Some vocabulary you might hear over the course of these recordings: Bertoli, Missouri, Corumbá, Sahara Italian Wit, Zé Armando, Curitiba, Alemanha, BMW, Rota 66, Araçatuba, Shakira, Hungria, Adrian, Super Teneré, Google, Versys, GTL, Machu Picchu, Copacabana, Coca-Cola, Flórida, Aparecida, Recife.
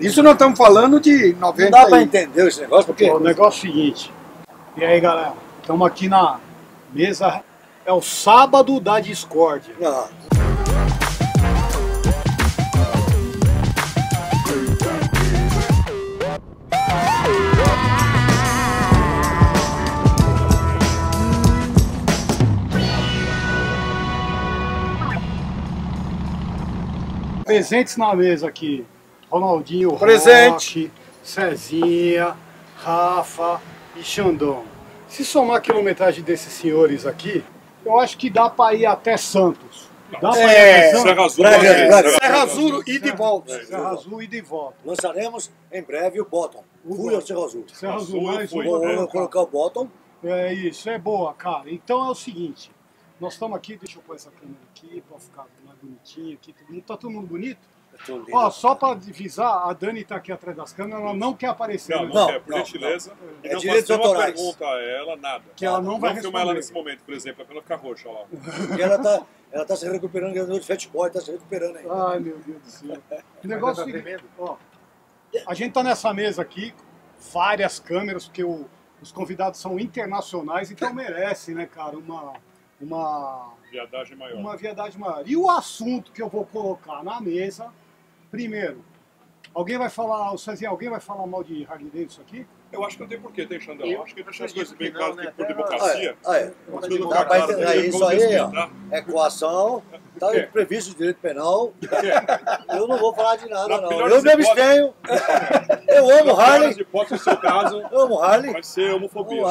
Isso nós estamos falando de 90. Não dá para entender esse negócio, porque... O negócio é o seguinte. E aí, galera? Estamos aqui na mesa. É o sábado da discórdia. Ah. Presentes na mesa aqui, Ronaldinho, Rock, Cezinha, Rafa e Xandão. Se somar a quilometragem desses senhores aqui, eu acho que dá para ir até Santos. Dá Serra Azul e de volta. Serra Azul e de volta. Lançaremos em breve o bottom. Fui ao Serra Azul. Serra Azul, mais um. Vou colocar o bottom. É isso, é boa, cara. Então é o seguinte. Nós estamos aqui, deixa eu pôr essa câmera aqui para ficar mais bonitinho aqui. Tá todo mundo bonito? Ó, só para avisar, a Dani está aqui atrás das câmeras, ela não quer aparecer. Não, não quer, por gentileza. E não faço nenhuma pergunta a ela, nada. Que ela não vai responder. Não filmar ela nesse momento, por exemplo, é para ela ficar roxa lá. E ela tá se recuperando, ganhou de fat boy, tá se recuperando aí. Ai, meu Deus do céu. O negócio é ó, a gente tá nessa mesa aqui, várias câmeras, porque os convidados são internacionais, então merece, né, cara, uma viadagem maior. Uma viadagem maior. E o assunto que eu vou colocar na mesa, primeiro, alguém vai falar, o Cezinha, alguém vai falar mal de Harley Davidson aqui? Eu acho que não tem porquê, tem Xandão. Eu acho que deixar as coisas bem claras, né? Por democracia. Dá para entender isso aí, ó. Equação, tá previsto o direito penal. Eu não vou falar de nada, não. Eu me abstenho. Eu amo Harley. No seu caso, eu amo Harley. Vai ser homofobia.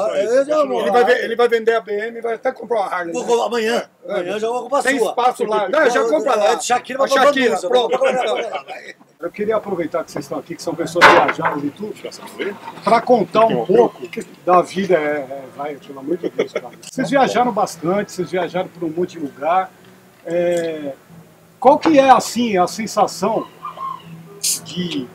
Ele vai vender a BM e vai até comprar uma Harley. Amanhã. Amanhã já vou comprar a sua. Tem espaço lá. Não, já compra lá. Shakira vai comprar. Eu queria aproveitar que vocês estão aqui, que são pessoas viajadas e tudo, para contar um pouco da vida. Vai, pelo amor de Deus, cara. Vocês viajaram bastante, vocês viajaram por um monte de lugar. Qual que é, assim, a sensação de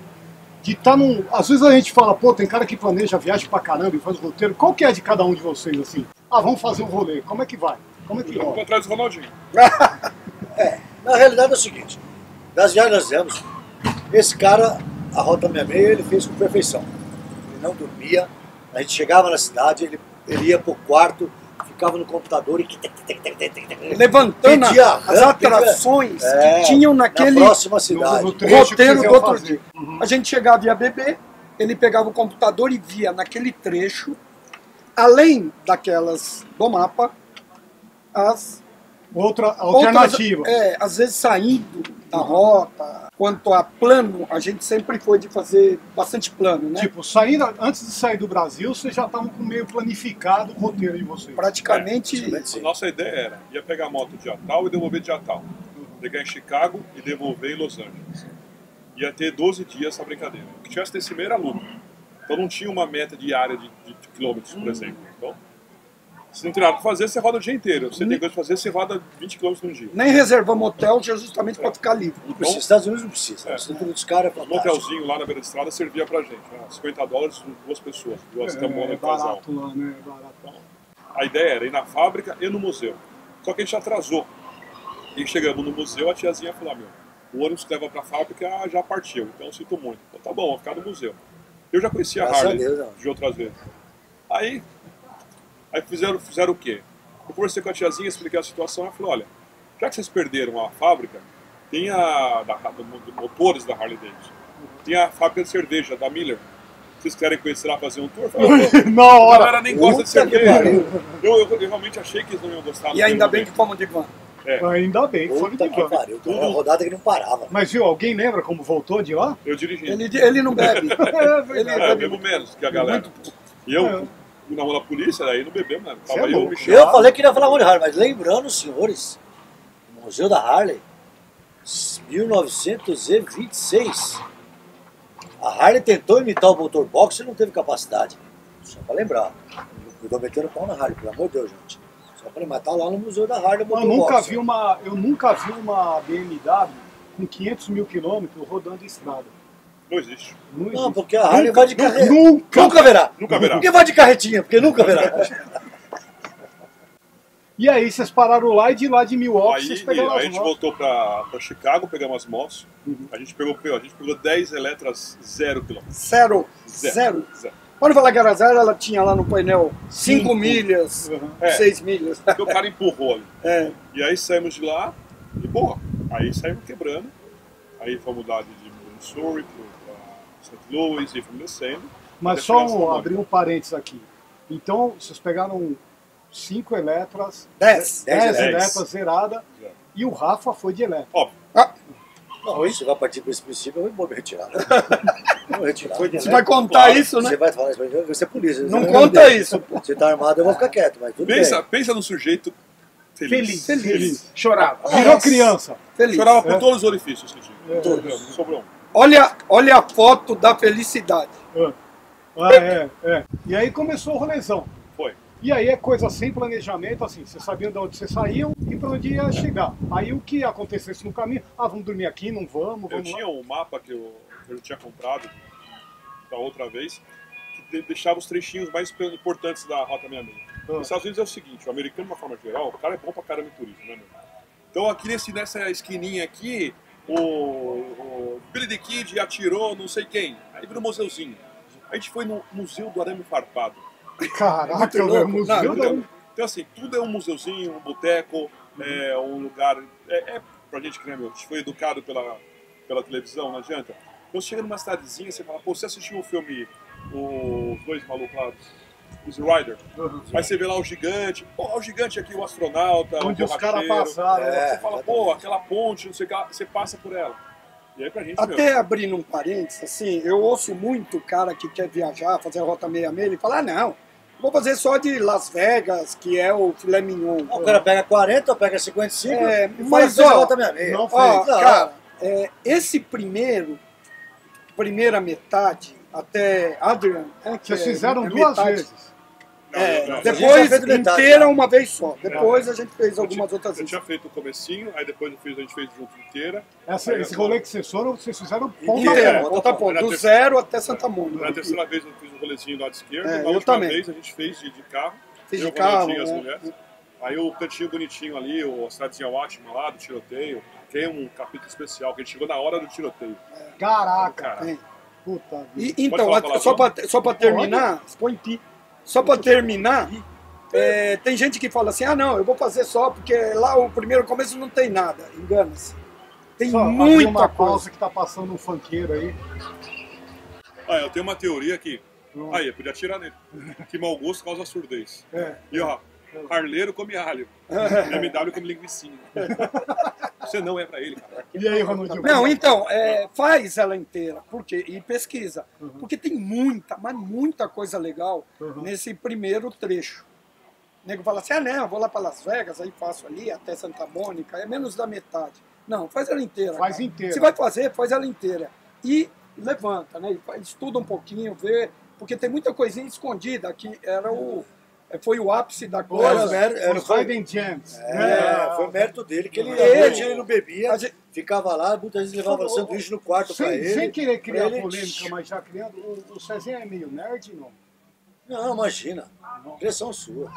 estar num... Às vezes a gente fala, pô, tem cara que planeja viagem pra caramba e faz o roteiro. Qual que é de cada um de vocês, assim? Ah, vamos fazer um rolê. Como é que vai? Como é que vai? Atrás do Ronaldinho. Na realidade é o seguinte, das viagens nós fizemos, esse cara, a Rota 66, ele fez com perfeição. Ele não dormia, a gente chegava na cidade, ele ia pro quarto, ficava no computador e... Levantando as atrações que tinham naquele roteiro do outro dia. A gente chegava e ia beber, ele pegava o computador e via naquele trecho, além daquelas do mapa, as... Outra alternativa. Às vezes saindo da rota, quanto a plano, a gente sempre foi de fazer bastante plano, né? Tipo, saindo, antes de sair do Brasil, vocês já estavam com meio planificado o roteiro de vocês. Praticamente... A nossa ideia era, ia pegar a moto de Natal e devolver de Natal. Pegar em Chicago e devolver em Los Angeles. Ia ter 12 dias essa brincadeira. O que tivesse desse meio era lucro. Então não tinha uma meta diária de quilômetros, por exemplo. Então... Se não tem nada pra fazer, você roda o dia inteiro. Você tem coisa pra fazer, você roda 20 km num dia. Nem reservamos hotel justamente pra ficar livre. Não precisa, Estados Unidos não precisa. Os caras é um hotelzinho lá na beira da estrada servia pra gente. Né? $50 por duas pessoas. É barato lá, né? É barato. Então, a ideia era ir na fábrica e no museu. Só que a gente atrasou. E chegamos no museu, a tiazinha falou, meu, o ônibus que leva pra fábrica já partiu. Então eu sinto muito. Então tá bom, vou ficar no museu. Eu já conhecia a Harley de outras vezes. Aí fizeram o quê? Eu conversei com a tiazinha, expliquei a situação, ela falou, olha, já que vocês perderam a fábrica, tem a dos motores da Harley Davidson, tem a fábrica de cerveja da Miller, vocês querem conhecer lá, fazer um tour? Na hora! A galera nem gosta de cerveja. Eu realmente achei que eles não iam gostar. E ainda bem que fomos de van. Ainda bem que fomos de van. Uma rodada que não parava. Mas viu, alguém lembra como voltou de lá? Eu dirigi. Ele não bebe. Eu bebo menos que a galera. E eu... Na rua da polícia, aí não bebemos, né? Eu falei que ia falar de Harley, mas lembrando, senhores, o Museu da Harley, 1926, a Harley tentou imitar o motor box e não teve capacidade. Só pra lembrar, eu tô metendo pau na Harley, pelo amor de Deus, gente. Só pra lembrar, tá lá no Museu da Harley, o motor box. Eu nunca vi uma BMW com 500 mil quilômetros rodando em estrada. Não existe. Não, porque a Harley vai de carretinha. Nunca verá. Porque vai de carretinha, porque nunca verá. E aí vocês pararam lá e de lá de Milwaukee vocês pegaram as motos? Aí a gente voltou para Chicago, pegamos as motos. Uhum. A gente pegou 10 Eletras 0 km. Zero? Quando eu falar que era zero, ela tinha lá no painel 5 milhas, 6 milhas. Porque o cara empurrou ali. É. E aí saímos de lá e boa. Aí saímos quebrando. Aí fomos mudar de Missouri para St. Louis e fomos descendo. Mas só abrir um parênteses aqui. Então, vocês pegaram 5 Eletras, 10 Eletras zerada, e o Rafa foi de Eletra. Óbvio. Ah. Não, se vai partir desse princípio, eu vou me retirar. Você vai contar isso, né? Você vai falar isso, você é polícia. Não conta isso. Você tá armado, eu vou ficar quieto, mas tudo bem. Pensa no sujeito feliz. Chorava. Virou criança. Feliz. Chorava por todos os orifícios que tinha. Todos. Sobrou um. Olha a foto da felicidade. E aí começou o rolezão. Foi. E aí é coisa sem planejamento, assim, vocês sabiam de onde vocês saíam e para onde ia chegar. Aí o que acontecesse no caminho, vamos dormir aqui, não vamos, vamos lá. Eu tinha um mapa que eu tinha comprado da outra vez, que deixava os trechinhos mais importantes da Rota 66. Nos Estados Unidos é o seguinte, o americano, de uma forma geral, o cara é bom pra caramba em turismo, né, meu? Então aqui nessa esquininha aqui, o Billy the Kid atirou não sei quem, aí virou um museuzinho. A gente foi no Museu do Arame Farpado. Caraca, velho, museu não. Então assim, tudo é um museuzinho, um boteco, um lugar. Pra gente que a gente foi educado pela televisão, não adianta. Então você chega numa cidadezinha, você fala, pô, você assistiu o filme Os Dois Malucos lá, Easy Rider? Aí você vê lá o gigante, pô, o gigante aqui, o astronauta, onde os caras passaram, você fala, pô, aquela ponte, não sei o que, você passa por ela. E aí pra gente, até abrindo um parênteses, assim, eu ouço muito o cara que quer viajar, fazer a Rota 66, e fala, não. Vou fazer só de Las Vegas, que é o filé mignon. O cara pega 40, pega 55, mas ó, não foi. Ó, cara, esse primeira metade, até Adrian... Vocês fizeram duas vezes. Depois inteira uma vez só. Depois a gente fez algumas outras vezes. Eu tinha feito o comecinho, aí depois a gente fez junto inteira. Esse rolê que vocês foram, vocês fizeram ponta a ponta. Do zero até Santa Mônica. Na terceira vez eu fiz o rolezinho do lado esquerdo. Na última vez a gente fez de carro. Fiz de carro, as mulheres. Aí o cantinho bonitinho ali, a cidadezinha ótima lá, do tiroteio. Tem um capítulo especial, que a gente chegou na hora do tiroteio. Caraca! Puta vida. Então, só pra terminar, só para terminar, tem gente que fala assim, não, eu vou fazer só, porque lá o primeiro começo não tem nada, engana-se. Tem só muita uma pausa que tá passando um funkeiro aí. Eu tenho uma teoria aqui. Eu podia atirar nele. Que mau gosto causa surdez. E ó, harleiro come alho, MW come linguicinha. Você não é pra ele, cara. E aí, Ronaldinho? Não, então, faz ela inteira. Por quê? E pesquisa. Porque tem muita, mas muita coisa legal nesse primeiro trecho. O nego fala assim, eu vou lá pra Las Vegas, aí faço ali até Santa Mônica, é menos da metade. Não, faz ela inteira. Faz inteira. Se vai fazer, faz ela inteira. E levanta, né? Estuda um pouquinho, vê, porque tem muita coisinha escondida que era o... Foi o ápice da coisa. Foi o mérito dele, que ele não bebia, ficava lá, muitas vezes levava sanduíche no quarto para ele. Sem querer criar polêmica, mas já criando, o Cezinha é meio nerd, não? Não, imagina. Pressão sua.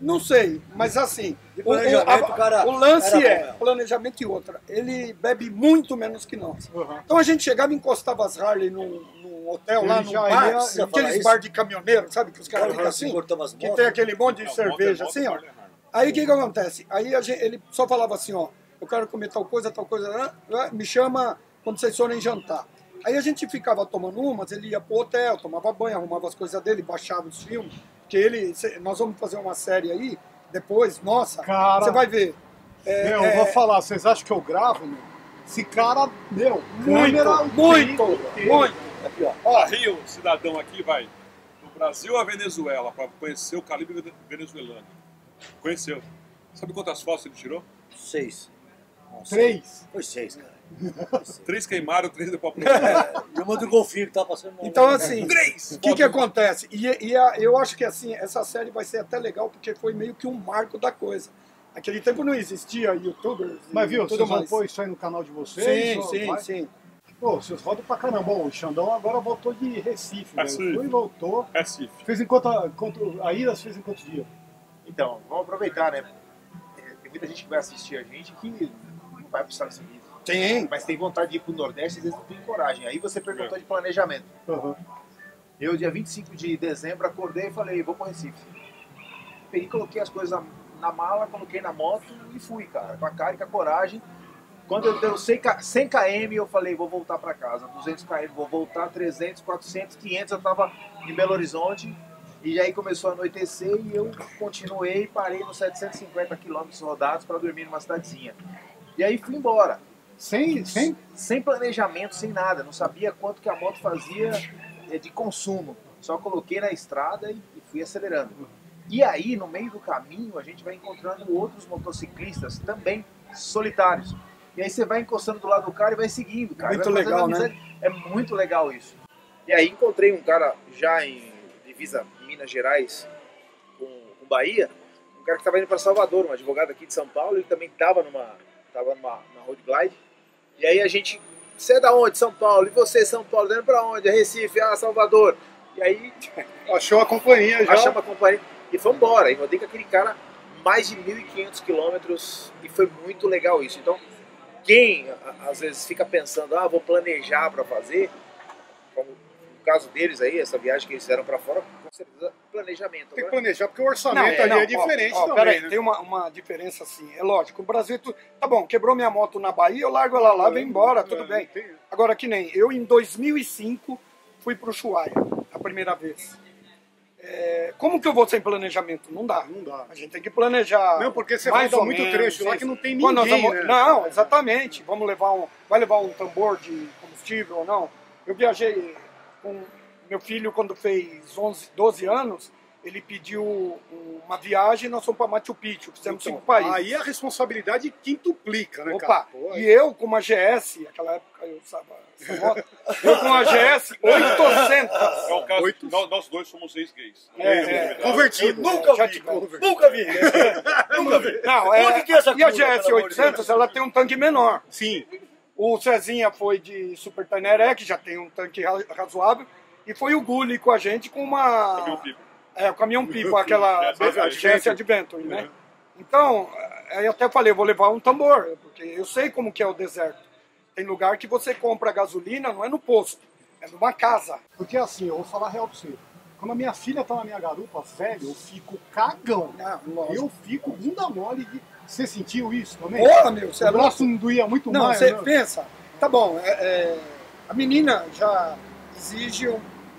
Não sei, mas assim, o lance é planejamento e outra. Ele bebe muito menos que nós. Então a gente chegava e encostava as Harley num hotel lá no bar, aqueles bar de caminhoneiro, sabe? Que os caras ficam assim, que tem aquele monte de cerveja assim, ó. Aí o que acontece? Aí ele só falava assim, ó, eu quero comer tal coisa, me chama quando vocês forem jantar. Aí a gente ficava tomando umas, ele ia pro hotel, tomava banho, arrumava as coisas dele, baixava os filmes. Porque nós vamos fazer uma série aí, depois, nossa, cara, você vai ver. Eu vou falar, vocês acham que eu gravo, meu? Esse cara, meu, muito. É pior. Ó, Rio, cidadão aqui, vai do Brasil à Venezuela, pra conhecer o calibre venezuelano. Conheceu. Sabe quantas fotos ele tirou? 6. Nossa, 3? Foi 6, cara. 3 queimaram, 3 deu pra procurar. Eu mando o golfinho que tá passando. Então assim, o que acontece? Eu acho que assim, essa série vai ser até legal, porque foi meio que um marco da coisa. Naquele tempo não existia youtubers. Mas viu, vocês vão pôr isso aí no canal de vocês? Sim. Pô, vocês rodam pra caramba. Bom, o Xandão agora voltou de Recife, né? Foi e voltou. Recife. Fez em quanto dias? Então, vamos aproveitar, né? Tem muita gente que vai assistir a gente que não vai para os Estados Unidos. Tem, mas tem vontade de ir para o Nordeste e às vezes não tem coragem. Aí você perguntou de planejamento. Uhum. Eu, dia 25 de dezembro, acordei e falei, vou para o Recife. Peguei, coloquei as coisas na mala, coloquei na moto e fui, cara. Com a cara e com a coragem. Quando eu deu 100 km, eu falei, vou voltar para casa. 200 km, vou voltar. 300, 400, 500, eu estava em Belo Horizonte. E aí começou a anoitecer e eu continuei, parei nos 750 quilômetros rodados para dormir numa cidadezinha. E aí fui embora. Sem planejamento, sem nada. Não sabia quanto que a moto fazia de consumo. Só coloquei na estrada e fui acelerando. E aí, no meio do caminho, a gente vai encontrando outros motociclistas também solitários. E aí você vai encostando do lado do cara e vai seguindo, cara. Muito legal, né? É muito legal isso. E aí encontrei um cara já em divisa Minas Gerais com Bahia, um cara que estava indo para Salvador, um advogado aqui de São Paulo, ele também estava numa road glide. E aí a gente, você é da onde? São Paulo. E você, São Paulo, dando para onde? É Recife, ah, Salvador. E aí... achou a companhia já. Achamos a companhia e foi embora. E rodei com aquele cara mais de 1.500 quilômetros e foi muito legal isso. Então... quem às vezes fica pensando, ah, vou planejar para fazer, como no caso deles aí, essa viagem que eles fizeram para fora, com certeza, planejamento. Tem que planejar, porque o orçamento ali é diferente também. Peraí, né? Tem uma diferença assim, é lógico, o Brasil, tá bom, quebrou minha moto na Bahia, eu largo ela lá, vem embora, tudo bem. Tem... Agora que nem, eu em 2005 fui pro Ushuaia, a primeira vez. Como que eu vou sem planejamento? Não dá, não dá. A gente tem que planejar. Não, porque você vai dar muito trecho lá que não tem ninguém, né? Não, exatamente. Vamos levar vai levar um tambor de combustível ou não? Eu viajei com meu filho quando fez 11, 12 anos. Ele pediu uma viagem, nós fomos para Machu Picchu, fizemos 5 países. Aí a responsabilidade quintuplica, né, cara? Opa, e eu com uma GS, naquela época eu usava essa moto, eu com uma GS 800. É o caso, nós dois somos ex-gays. Convertido. Nunca vi. Nunca vi. Não, e a GS 800, ela tem um tanque menor. Sim. O Cezinha foi de Super Taineré, que já tem um tanque razoável, e foi o Gulli com a gente com uma... o caminhão-pipa, aquela GS Adventure, né? Uhum. Então, aí até falei, eu vou levar um tambor, porque eu sei como que é o deserto. Tem lugar que você compra gasolina, não é no posto, é numa casa. Porque assim, eu vou falar a real pra você. Quando a minha filha tá na minha garupa, velho, eu fico cagão. Ah, eu fico bunda mole. Você sentiu isso também? Porra, meu, o braço não doía muito mais. Não, você pensa, tá bom, a menina já exige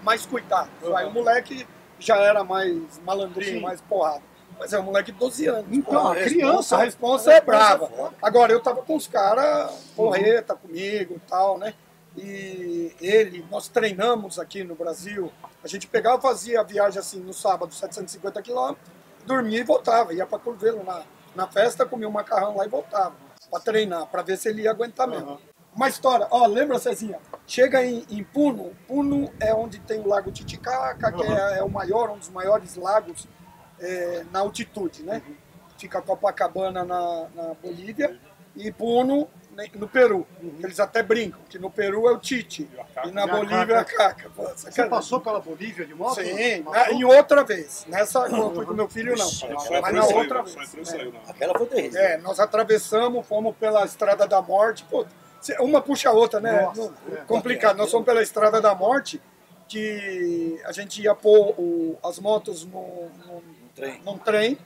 mais cuidado. Uhum. Aí o moleque... já era mais malandrinho, mais porrada. Mas é um moleque de 12 anos. Então, porra, a responsa é brava. Agora, eu tava com os caras, porreta comigo e tal, né? E nós treinamos aqui no Brasil. A gente pegava, fazia a viagem assim no sábado, 750 quilômetros, dormia e voltava. Ia pra Curvelo na festa, comia um macarrão lá e voltava. Pra treinar, pra ver se ele ia aguentar mesmo. Uma história, ó, lembra, Cezinha? Chega em Puno. Puno é onde tem o Lago Titicaca, que é o maior, um dos maiores lagos na altitude, né? Uhum. Fica Copacabana na Bolívia e Puno no Peru. Uhum. Eles até brincam, que no Peru é o Titi e na Bolívia é a Caca. Pô, você passou pela Bolívia de moto? Sim, em outra vez. Nessa foi com meu filho, não. Mas na outra vez. Aquela foi terrível. Nós atravessamos, fomos pela Estrada da Morte, pô. Uma puxa a outra, né? Nossa, complicado. Nós fomos pela Estrada da Morte, que a gente ia pôr as motos num trem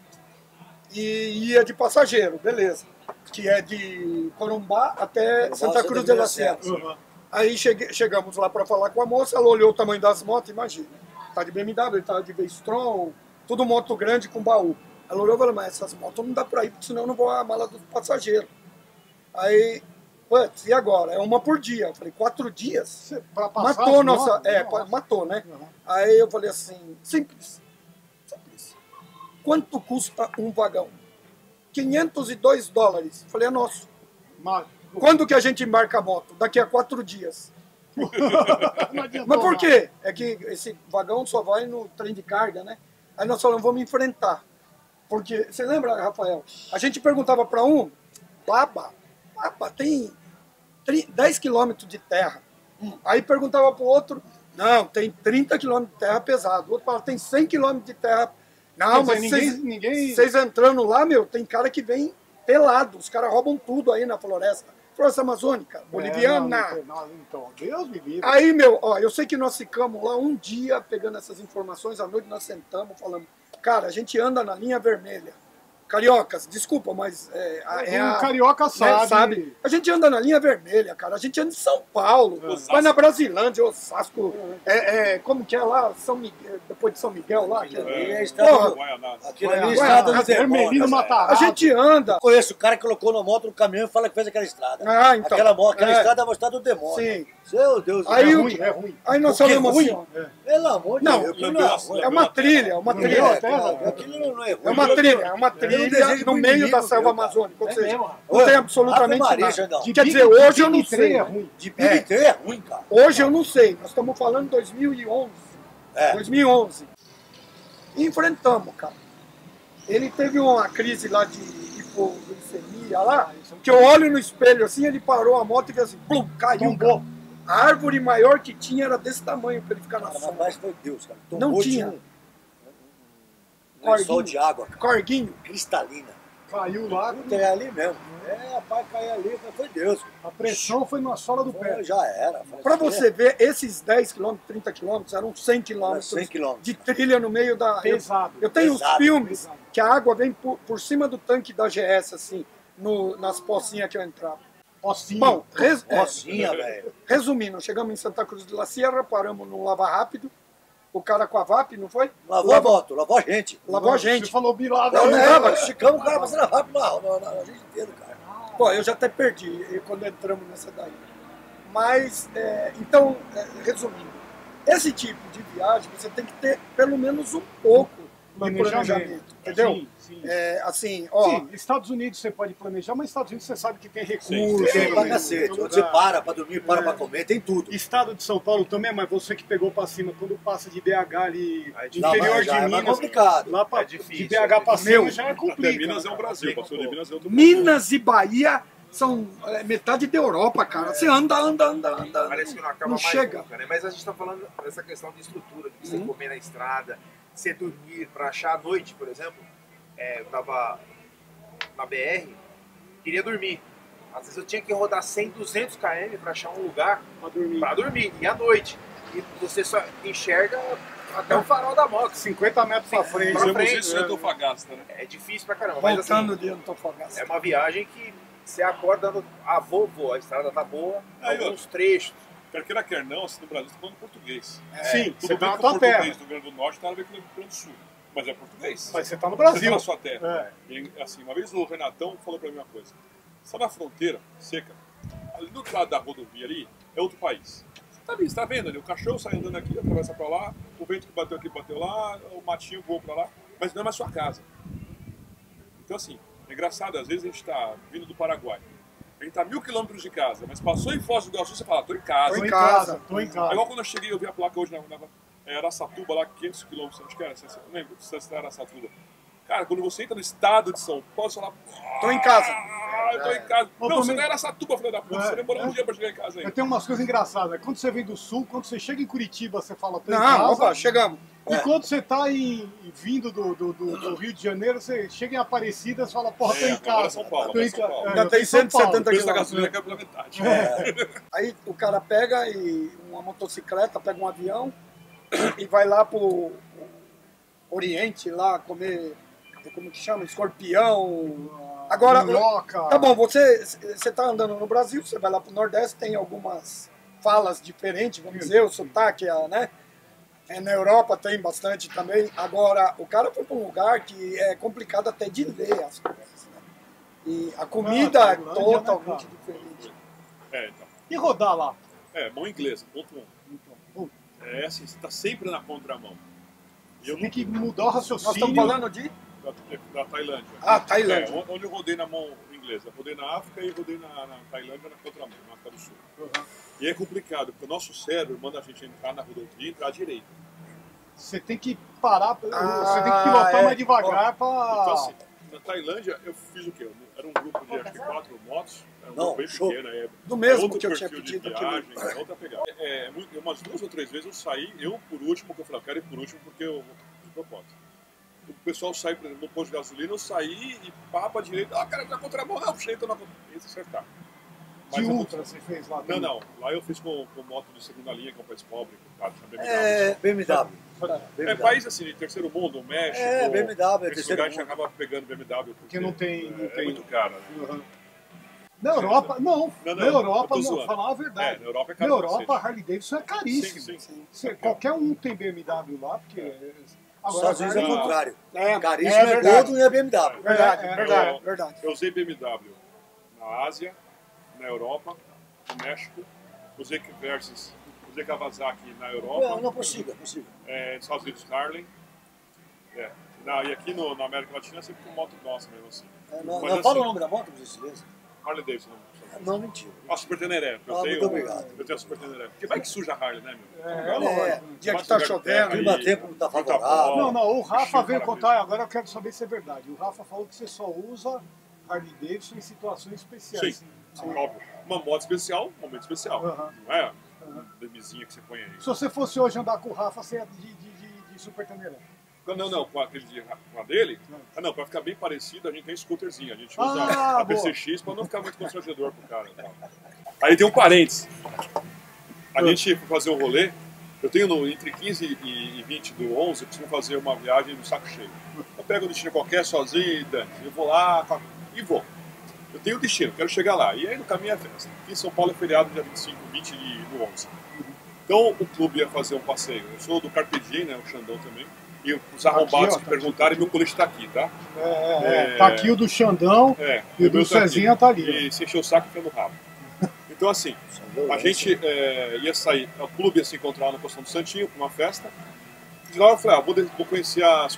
e ia de passageiro, beleza. Que é de Corumbá até Santa Cruz de La Sierra. Uhum. Aí chegamos lá para falar com a moça, ela olhou o tamanho das motos, imagina. Tá de BMW, tá de V-Strom, tudo moto grande com baú. Ela olhou e falou, mas essas motos não dá para ir, porque senão eu não vou a mala do passageiro. Aí... putz, e agora? É uma por dia. Eu falei, 4 dias? Pra passar matou nossa... matou, né? Uhum. Aí eu falei assim, simples. Quanto custa um vagão? 502 dólares. Eu falei, é nosso. Quando que a gente embarca a moto? Daqui a 4 dias. Mas por quê? É que esse vagão só vai no trem de carga, né? Aí nós falamos, vamos enfrentar. Porque, você lembra, Rafael? A gente perguntava pra um, tem 10 quilômetros de terra. Aí perguntava pro outro, não, tem 30 quilômetros de terra pesado. O outro falava, tem 100 quilômetros de terra Não, mas vocês entrando lá, meu, tem cara que vem pelado. Os caras roubam tudo aí na floresta. Floresta amazônica, boliviana. Então, Deus me livre. Aí, meu, ó, eu sei que nós ficamos lá um dia pegando essas informações. À noite nós sentamos, falamos, cara, a gente anda na linha vermelha. Cariocas, desculpa, mas... carioca sabe. Né, sabe. A gente anda na linha vermelha, cara. A gente anda em São Paulo, vai na Brasilândia, Osasco, como que é lá? São Miguel, depois de São Miguel lá. A gente anda. Eu conheço o cara que colocou na moto no caminhão e fala que fez aquela estrada. Ah, então. Aquela estrada é uma estrada do demônio. Sim. Seu Deus, é ruim. Aí nós falamos assim... Pelo amor de Deus. Não, é uma trilha, uma trilha. Aquilo não é ruim. É uma trilha. No meio da selva amazônica, ou seja, não tem absolutamente nada. Quer dizer, hoje eu não sei. De BBT é ruim, cara. Hoje eu não sei, nós estamos falando de 2011. É. 2011. Enfrentamos, cara. Ele teve uma crise lá de hipoglicemia lá, que eu olho no espelho assim, ele parou a moto e fez assim, plum, caiu. A árvore maior que tinha era desse tamanho para ele ficar na sombra. Mas foi Deus, cara. Não tinha. Corguinho, sol de água, cara. Corguinho, cristalina. Caiu lá. É ali mesmo. Rapaz, caiu ali, foi Deus. Cara. A pressão foi na sola do pé. Já era. Pra você ver, esses 10 km, 30 km, eram 100 km de trilha no meio da... Pesado. Eu tenho uns filmes que a água vem por cima do tanque da GS, assim, nas pocinhas que eu entrava. Pocinha. Bom, velho. Resumindo, chegamos em Santa Cruz de La Sierra, paramos no Lava Rápido. O cara com a VAP, não foi? Lavou a moto, lavou a gente. Lavou a gente. Você falou bilado. Eu lembro, Chicão, o cara passando a VAP na gente inteira, cara. Pô, eu já até perdi quando entramos nessa daí. Mas, então, resumindo. Esse tipo de viagem, você tem que ter pelo menos um pouco de planejamento, entendeu? Sim, sim. Assim, ó... Sim, Estados Unidos você pode planejar, mas Estados Unidos você sabe que tem recursos. Tem pra cacete, você para pra dormir, para pra comer, tem tudo. Estado de São Paulo também, mas você que pegou pra cima, quando passa de BH ali, interior de Minas... É complicado. Lá pra, difícil. De BH pra cima já é complicado. Minas é o Brasil, passou de Minas é outro Brasil. Minas e Bahia... São metade da Europa, cara. Você anda. Parece que não acaba mais nunca, né? Mas a gente está falando dessa questão de estrutura, de você comer na estrada, você dormir para achar a noite, por exemplo. Eu tava na BR, queria dormir. Às vezes eu tinha que rodar 100, 200 km para achar um lugar para dormir. E à noite. E você só enxerga até o farol da moto. 50 metros para frente. É difícil pra caramba. Voltando de Antofagasta. É uma viagem que... Você acorda a vovó, a estrada tá boa, alguns trechos. Quer queira, quer não, assim, no Brasil você tá falando português. Sim, tudo bem que o português do Rio Grande do Norte tá no Rio Grande do Sul, mas é português. Mas você tá no Brasil. Você tá na sua terra. E, assim, uma vez o Renatão falou pra mim uma coisa. Você tá na fronteira, seca, ali do lado da rodovia ali, é outro país. Você tá vendo ali, o cachorro sai andando aqui, atravessa pra lá, o vento que bateu aqui, bateu lá, o matinho voou pra lá, mas não é mais sua casa. Então assim... É engraçado, às vezes a gente está vindo do Paraguai, a gente está 1.000 quilômetros de casa, mas passou em Foz do Iguaçu e você fala, tô em casa. Agora quando eu cheguei, eu vi a placa hoje na Araçatuba, lá 500 quilômetros, acho que era, não lembro se era Araçatuba. Cara, quando você entra no estado de São Paulo, você fala, tô em casa. Eu tô em casa. Você não era Araçatuba, filho da puta, você demorou um dia para chegar em casa aí. Tem umas coisas engraçadas, quando você vem do sul, quando você chega em Curitiba, você fala, tô em casa. Opa, chegamos. Enquanto você está vindo do Rio de Janeiro, você chega em Aparecida e fala, porra, tô em casa. São Paulo, tô em casa. Ainda tem 170 quilômetros. Aí o cara pega uma motocicleta, pega um avião e vai lá pro Oriente, lá comer, como que chama? Escorpião. Agora, tá bom, você tá andando no Brasil, você vai lá pro Nordeste, tem algumas falas diferentes, vamos dizer, o sotaque, né? Na Europa tem bastante também. Agora, o cara foi para um lugar que é complicado até de ler as coisas, né? E a comida é totalmente diferente. Então. E rodar lá? Mão inglesa, ponto 1. É assim, você está sempre na contramão. Tem que mudar o raciocínio. Nós estamos falando de? Da Tailândia. Ah, Tailândia. Onde eu rodei na mão inglesa. Eu rodei na África e rodei na Tailândia na contramão, na África do Sul. E é complicado, porque o nosso cérebro manda a gente entrar na rodovia e entrar à direita. Você tem que parar, você tem que pilotar mais devagar para... Então assim, na Tailândia eu fiz o quê? Era um grupo de acho que 4 motos, era um grupo bem pequeno. Do mesmo outro que eu tinha pedido. De viagem, outra pegada. Umas 2 ou 3 vezes eu saí, eu por último, porque eu falei, eu quero ir por último porque eu vou de propósito. o pessoal sai, por exemplo, no posto de gasolina, eu saí e papa direito. Ah, cara, tá contrabando. Não, cheio, tá na contrabando. Isso acertar. Mas de ultra você fez lá? Não, não. Lá eu fiz com moto de segunda linha, que é um país pobre. Cara, BMW, é, BMW. BMW. É país assim, de terceiro mundo, o México. É, BMW. Esse lugar a gente acaba pegando BMW. Porque não tem... Não tem... É muito caro. Né? Uhum. Na Europa, não. Na Europa, não, falar a verdade. É, na Europa, é caro. Na Europa, a Harley Davidson é caríssima. Sim, sim, sim. Qualquer um tem BMW lá, porque... É. Agora, às vezes é o contrário. É, caríssimo é gordo e é BMW. Verdade, verdade, verdade. Eu usei BMW na Ásia, na Europa, no México. Usei Versys, usei Kawasaki na Europa. Não, não é possível, é possível. É, nos Estados Unidos, Harley. É. E aqui na América Latina, sempre com moto nossa mesmo assim. É, não, não fala o nome da moto, por gentileza. Harley Davidson. Não, mentira. A Super Teneré. Muito obrigado. Eu tenho a Super Teneré. Porque vai que suja a Harley, né, meu? É, dia que tá chovendo. Clima tempo não tá favorável. Não, não, o Rafa veio contar, agora eu quero saber se é verdade. O Rafa falou que você só usa Harley Davidson em situações especiais. Sim, óbvio. Uma moto especial, um momento especial. Não é a camisinha que você põe aí. Se você fosse hoje andar com o Rafa, você ia de Super Teneré. Não, não, com a dele, ah, não, pra ficar bem parecido, a gente tem scooterzinho, a gente usa a BCX pra não ficar muito constrangedor pro cara. Tá? Aí tem um parênteses, a gente foi fazer um rolê, eu tenho entre 15 e 20 do 11, eu costumo fazer uma viagem no saco cheio. Eu pego um destino qualquer sozinho, Dani, eu vou lá e vou. Eu tenho o destino, quero chegar lá, e aí no caminho é festa. Aqui em São Paulo é feriado dia 25, 20 do 11. Então o clube ia fazer um passeio, eu sou do Carpe Diem, né, o Xandão também. E os arrombados aqui, ó, que perguntaram, e meu colete tá aqui, tá? Tá aqui o do Xandão e o do Cezinha tá ali. E se encheu o saco pelo rabo. Então assim, a gente ia sair, o clube ia se encontrar lá no Costão do Santinho, pra uma festa. E lá eu falei, ah, vou conhecer as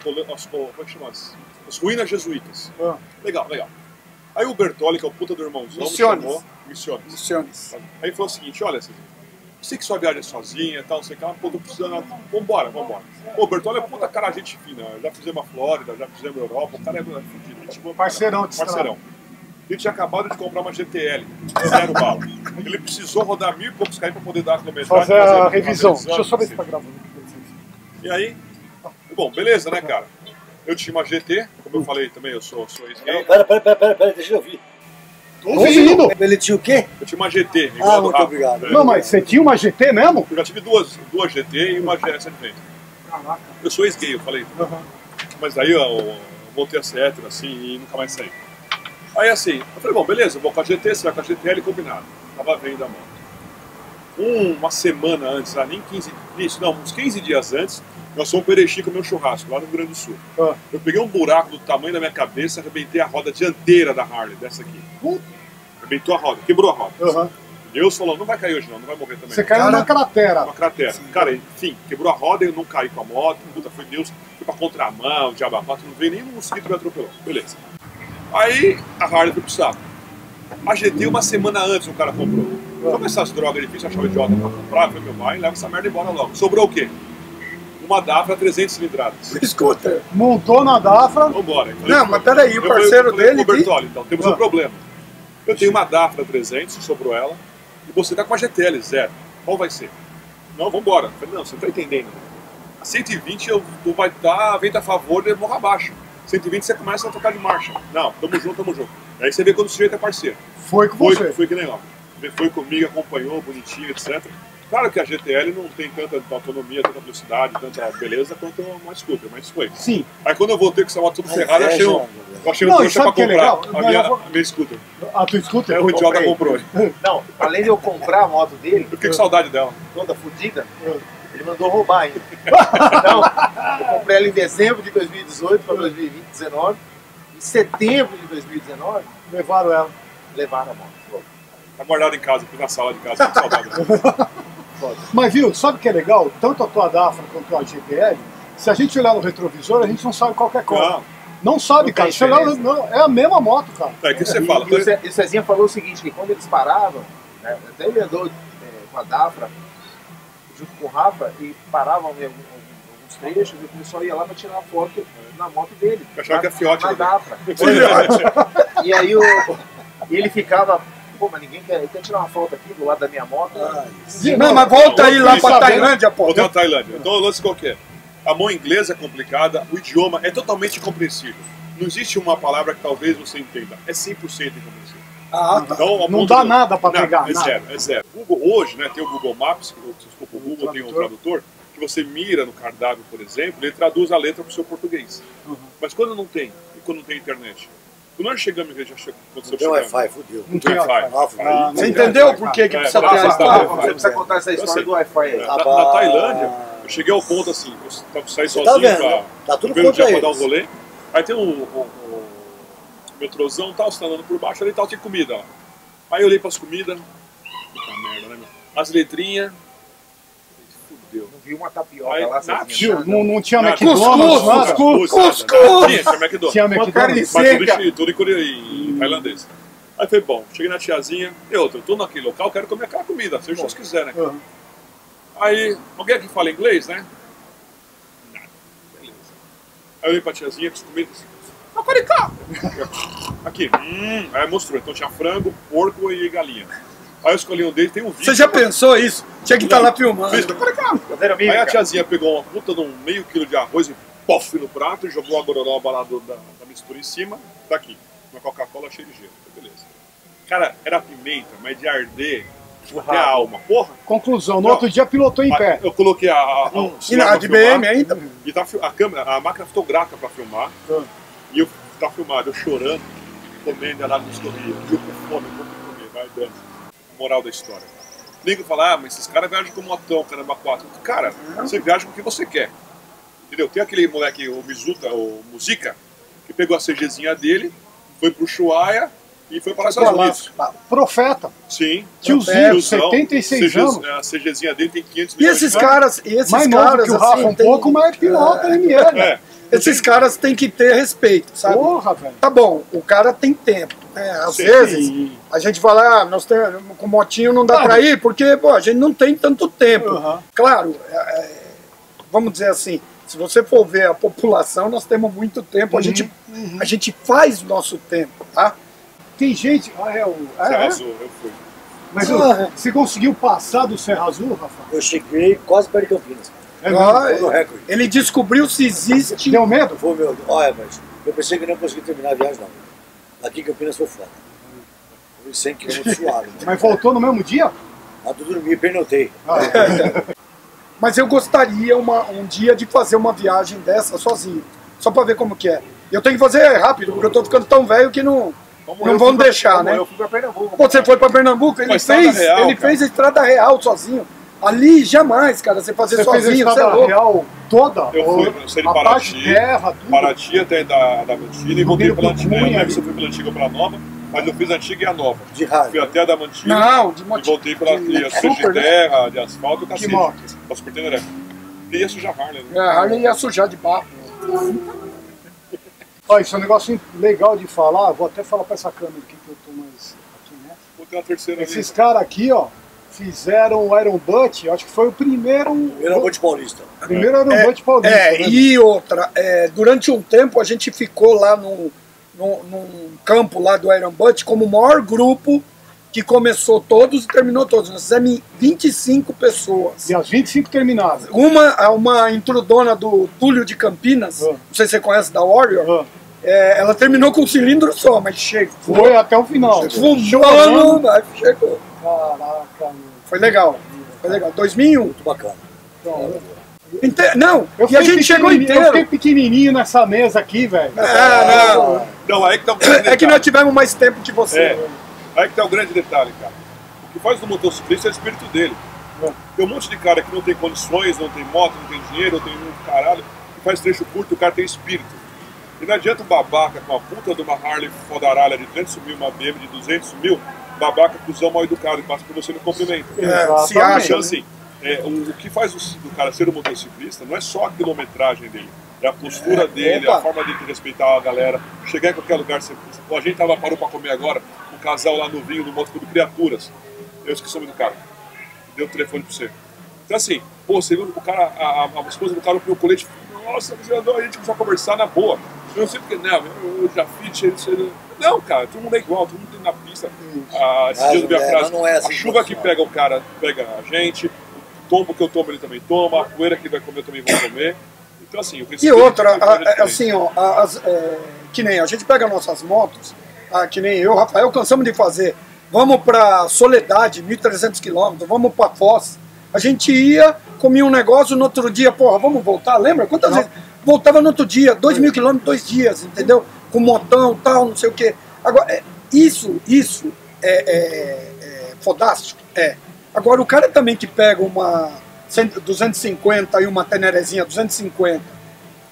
ruínas jesuítas. Ah. Legal, legal. Aí o Bertoli, que é o puta do irmãozão, Missiones. Aí falou o seguinte, olha, Cezinha, sei que sua viagem é sozinha e tal, não sei o que, mas pô, tô precisando. Vambora. Pô, o Bertoli é puta cara, gente fina. Já fizemos a Flórida, já fizemos a Europa, o cara é fodido. Parceirão. A gente tinha acabado de comprar uma GTL, zero bala. Ele precisou rodar 1000 e poucos km pra poder dar a quilometragem. Fazer a revisão. Deixa eu só ver se tá gravando. E aí, bom, beleza, né, cara? Eu tinha uma GT, como eu falei também, eu sou ex-gamer. Pera, deixa eu ouvir. Ouvindo. Ele tinha o quê? Eu tinha uma GT. Ah, muito obrigado. Não, mas você tinha uma GT mesmo? Eu já tive duas GT e uma GS800. Caraca. Eu sou ex-gay, eu falei. Uhum. Mas aí eu voltei a ser hétero, assim, e nunca mais saí. Aí assim, eu falei, bom, beleza, eu vou com a GT, será que a GTL combinado? Tava vendo a moto. Uma semana antes, nem 15 dias, não, uns 15 dias antes, nós fomos perexir com o meu churrasco, lá no Rio Grande do Sul. Ah. Eu peguei um buraco do tamanho da minha cabeça, arrebentei a roda dianteira da Harley, dessa aqui. Arrebentou a roda, quebrou a roda. Uhum. Deus falou, não vai cair hoje não vai morrer também. Você caiu numa cratera. Uma cratera. Sim. Cara, enfim, quebrou a roda, eu não caí com a moto, puta, foi Deus, foi pra contramão, diababato, não veio nem um mosquito me atropelou. Beleza. Aí a Harley foi pro saco. A GT uma semana antes o cara comprou. Como essas drogas difíceis, achava idiota pra comprar, foi meu pai, leva essa merda embora logo. Sobrou o quê? Uma DAFRA 300 cilindradas. Escuta. Montou na DAFRA. Vambora. Falei, não, mas peraí, o parceiro dele... O Bertoli, então, temos um problema. Eu tenho uma DAFRA 300, sobrou ela, e você tá com a GTL, zero. Qual vai ser? Não, vambora. Falei, não, você não tá entendendo. A 120 vai estar vento a favor de morra abaixo. 120 você começa a tocar de marcha. Não, tamo junto. Aí você vê quando o sujeito é parceiro. Foi com você. Foi que nem lá. Foi comigo, acompanhou, bonitinho, etc. Claro que a GTL não tem tanta autonomia, tanta velocidade, tanta beleza quanto uma scooter, mas foi. Sim. Aí quando eu voltei com essa moto tudo ferrada, eu achei um trouxa pra comprar a minha scooter. A tua scooter? É, o idiota comprou. Não, além de eu comprar a moto dele... Eu fiquei com saudade dela. Toda fodida, ele mandou roubar ainda. Então, eu comprei ela em dezembro de 2018 para 2019. Em setembro de 2019, levaram a moto. Tá guardado em casa, fui na sala de casa, com saudade dela. Mas viu, sabe o que é legal? Tanto a tua DAFRA quanto a GTL, se a gente olhar no retrovisor, a gente não sabe qual que é qual. Não sabe, cara. É a mesma moto, cara. É que você fala. E o Cezinha falou o seguinte, que quando eles paravam, até ele andou com a DAFRA, junto com o Rafa, e paravam em alguns trechos, e o pessoal ia lá pra tirar a foto na moto dele. Eu achava que é fiote. Na DAFRA. E aí ele ficava... Pô, mas ninguém quer tirar uma foto aqui do lado da minha moto. Não, mas volta aí lá pra Tailândia, pô. Volta pra Tailândia. Então o lance qual que é? a mão inglesa é complicada, o idioma é totalmente compreensível. Não existe uma palavra que talvez você entenda, é 100% incompreensível. Ah, tá. Então, não dá nada para pegar, é zero. Google, hoje, né, tem o Google Maps, desculpa, o Google tem um tradutor, que você mira no cardápio, por exemplo, ele traduz a letra para o seu português. Uhum. Mas quando não tem, e quando não tem internet? Quando nós chegamos, não tem Wi-Fi, fodeu. Não tem Wi-Fi. Você entendeu por que precisa ter Wi-Fi? Você precisa contar essa história do Wi-Fi aí. Na Tailândia, eu cheguei ao ponto assim, eu saí sozinho para dar um rolê. Aí tem o metrôzão e tal, você tá andando por baixo, ali tal, tem comida. Aí eu olhei para as comidas, puta merda, né, meu? As letrinhas. Fudeu. Não vi uma tapioca aí, lá, não tinha McDonald's. Cuscuz! Tinha McDonald's. Tinha McDonald's. Mas tudo em tailandês. Aí foi bom, cheguei na tiazinha, eu tô naquele local, quero comer aquela comida, se vocês quiserem, né? Uhum. Aí, alguém aqui fala inglês, né? Nada. Beleza. Aí eu olhei pra tiazinha com as comidas. Aqui, aí mostrou, então tinha frango, porco e galinha. Aí eu escolhi um deles, tem um vídeo. Você já pensou isso? Tinha que estar lá filmando. Aí a tiazinha pegou uma puta de um meio quilo de arroz e pof no prato e jogou a gororoba lá da mistura em cima. Tá aqui, uma Coca-Cola cheia de gelo. Beleza. Cara, era pimenta, mas de arder até a alma. Porra. Conclusão, no outro dia pilotou em pé. Eu coloquei a de BM ainda. E a máquina fotográfica pra filmar. E eu tava filmado, eu chorando, comendo ela no escorrido, eu com fome, eu vou comer, vai dando. Moral da história. Ligo e falo, ah, mas esses caras viajam com motão, caramba, 4. Cara, você viaja com o que você quer. Entendeu? Tem aquele moleque, o Mizuta, o Muzica, que pegou a CGzinha dele, foi pro Chuaia e foi para essas luzes. Profeta. Sim. Tiozinho, 76 anos. A CGzinha dele tem 500 milhões de caras. E esses mais caras, que o Rafa um pouco, mas pilota ML. É. Esses caras têm que ter respeito, sabe? Porra, velho. Tá bom, o cara tem tempo, né? Às vezes a gente fala, ah, nós temos, com motinho não dá pra ir, porque pô, a gente não tem tanto tempo. Claro, vamos dizer assim, se você for ver a população, nós temos muito tempo, a gente faz o nosso tempo, tá? Tem gente... Serra Azul, eu fui. Mas você conseguiu passar do Serra Azul, Rafa? Eu cheguei quase perto de Campinas. Ele descobriu se existe... Deu medo? Foi, meu. Olha, mas eu pensei que não consegui terminar a viagem, não. Aqui em Campinas foi foda. 100 km suave. Mas voltou no mesmo dia? Ah, tudo dormi e pernotei. Mas eu gostaria um dia de fazer uma viagem dessa sozinho. Só pra ver como que é. Eu tenho que fazer rápido, porque eu tô ficando tão velho que não... Não vão deixar, né? Eu fui pra Pernambuco. Você foi pra Pernambuco? Ele fez a Estrada Real sozinho. Ali jamais, cara, você fazer sozinho, você é louco. Real toda? Eu fui de Paraty, Paraty até da Mantina e voltei pela Antiga. Eu fui pela Antiga ou pela Nova, mas eu fiz a Antiga e a Nova. De raio. Fui até a da Mantina e voltei pela de terra, de asfalto e cacete. Que moto? Posso perder, porque ia sujar Harley, né? A Harley ia sujar de barro. Olha, isso é um negócio legal de falar, vou até falar pra essa câmera aqui que eu tô mais aqui, né? Vou ter a terceira. Esses caras aqui, ó, fizeram o Iron Butt, acho que foi o primeiro... Primeiro Iron Butt paulista. Primeiro Iron Butt paulista. Né? E outra, durante um tempo a gente ficou lá num campo lá do Iron Butt como o maior grupo que começou todos e terminou todos. Nós fizemos 25 pessoas. E as 25 terminaram. Uma intrudona do Túlio de Campinas, não sei se você conhece, da Warrior, ela terminou com um cilindro só, mas chegou. Foi até o final. Fundou, mas chegou. Caraca, foi legal, foi legal. 2001. Muito bacana. Não, e a gente chegou inteiro. Eu fiquei pequenininho nessa mesa aqui, velho. Não, aí que tá o grande detalhe. É que nós tivemos mais tempo que você. Aí que tá o grande detalhe, cara. O que faz do motociclista é o espírito dele. Tem um monte de cara que não tem condições, não tem moto, não tem dinheiro, não tem nenhum caralho, que faz trecho curto, o cara tem espírito. E não adianta um babaca com a puta de uma Harley fodaralha de 300 mil, uma BMW de 200 mil, babaca, cuzão, mal educado, que passa por você no cumprimento. Se acha, assim, o que faz do cara ser um motociclista não é só a quilometragem dele, é a postura dele, a forma dele de respeitar a galera, chegar em qualquer lugar. A gente parou pra comer agora, um casal lá no vinho, no Motoclube Criaturas, eu esqueci o nome do cara, deu o telefone pra você. Então assim, pô, você viu o cara, a esposa do cara com o colete, nossa, a gente começou a conversar na boa. Eu não sei porque, eu já fiz, não, cara, todo mundo é igual, todo mundo tem na pista. Esse dia da minha frase, não é assim, a chuva que pega o cara, pega a gente, o tombo que eu tomo ele também toma, a poeira que vai comer eu também vou comer. Então, assim, eu preciso. E outra, assim, ó, que nem a gente pega nossas motos, que nem eu, Rafael, cansamos de fazer. Vamos para Soledade, 1.300 quilômetros, vamos para Foz. A gente ia, comia um negócio, no outro dia, porra, vamos voltar, lembra? Quantas vezes? Voltava no outro dia, 2.000 quilômetros, 2 dias, entendeu? Com montão, tal, não sei o quê. Agora, isso é fodástico, é. Agora, o cara também que pega uma 250 e uma Tenerezinha 250,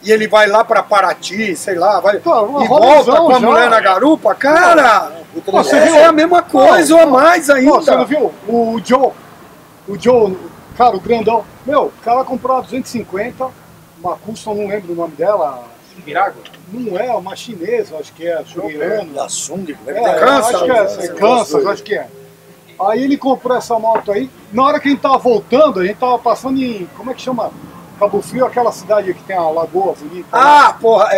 e ele vai lá pra Paraty, sei lá, vai, e volta com a mulher na garupa, cara, você viu? É a mesma coisa, ou mais ainda. Você não viu? O Joe, cara, o grandão, meu, o cara comprou a 250, uma custom, não lembro o nome dela, não é, uma chinesa, acho que é, churiano. Da Sung, Kansas, acho que é. Aí ele comprou essa moto aí, na hora que a gente tava voltando, a gente tava passando em, como é que chama? Cabo Frio, aquela cidade que tem a lagoa bonita. Ah, né? Porra,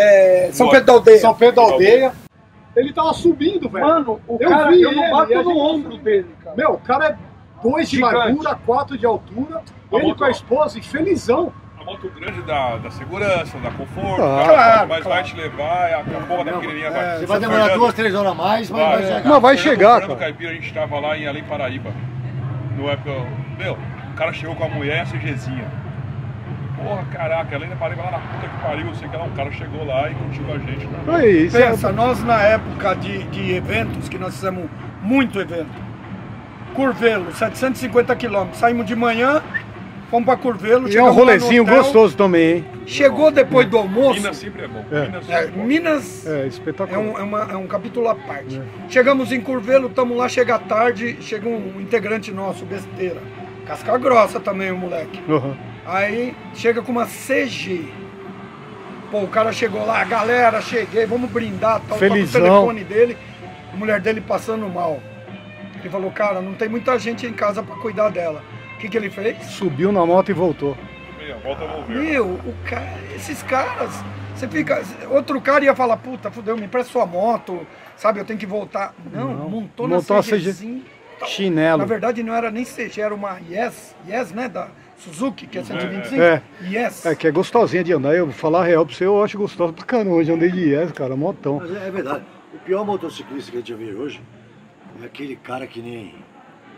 São Pedro da Aldeia. São Pedro da Aldeia. Ele tava subindo, velho. Mano, eu não bato no ombro dele, cara. Meu, o cara é 2 de largura, 4 de altura, ele com a esposa e felizão. A moto grande da segurança, da conforto, claro, mas vai te levar, a porra da pequenininha vai... Você vai demorar 2, 3 horas a mais, mas vai chegar. Mas vai chegar, cara. Caipira, a gente tava lá em Além Paraíba, no época, meu, o cara chegou com a mulher, essa Cezinha. Porra, caraca, além da parede lá na puta que pariu, sei que lá, um cara chegou lá e curtiu a gente. Né? Foi isso. Pensa, nós na época de eventos, que nós fizemos muito evento, Curvelo, 750 quilômetros, saímos de manhã, fomos pra Curvelo. E é um rolezinho hotel, gostoso também, hein? Chegou depois do almoço. Minas sempre é bom. Minas é espetacular. É um capítulo à parte. Chegamos em Curvelo, estamos lá, chega à tarde, chega um integrante nosso, besteira. Casca grossa também, o moleque. Aí chega com uma CG. Pô, o cara chegou lá, galera, cheguei, vamos brindar, tal, tá o telefone dele, a mulher dele passando mal. Ele falou, cara, não tem muita gente em casa pra cuidar dela. O que que ele fez? Subiu na moto e voltou. Meu, o cara, esses caras, você fica. Outro cara ia falar, puta, fudeu, me empresta sua moto, sabe, eu tenho que voltar. Não, montou na CGzinho. Chinelo. Na verdade não era nem CG, era uma Yes, né, da Suzuki, que é 125. Yes. É que é gostosinha de andar, eu vou falar a real pra você, eu acho gostosa pra caramba, hoje andei de Yes, cara, montão. Mas é verdade, o pior motociclista que a gente vê hoje é aquele cara que nem...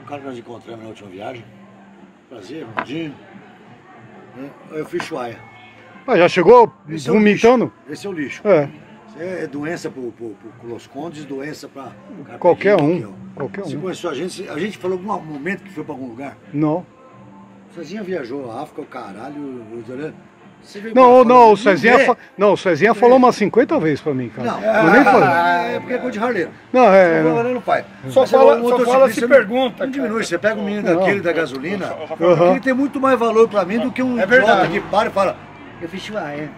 O cara que nós encontramos na última viagem, prazer, Maldinho, né? Eu fiz Chuaia. Ah, já chegou vomitando? Esse é o lixo. É doença pro Los Condes, doença pra... Qualquer um. Você conheceu a gente falou algum momento que foi pra algum lugar? Não. O Cezinha viajou a África, o caralho, você veio o Cezinha falou umas 50 vezes pra mim, cara. Não, nem falei. É porque é coisa de Harley. Não, não faz. Só fala se pergunta. Não diminui, você pega o menino daquele da gasolina, ele tem muito mais valor pra mim do que um idiota que para e fala... Eu fiz Chuaia.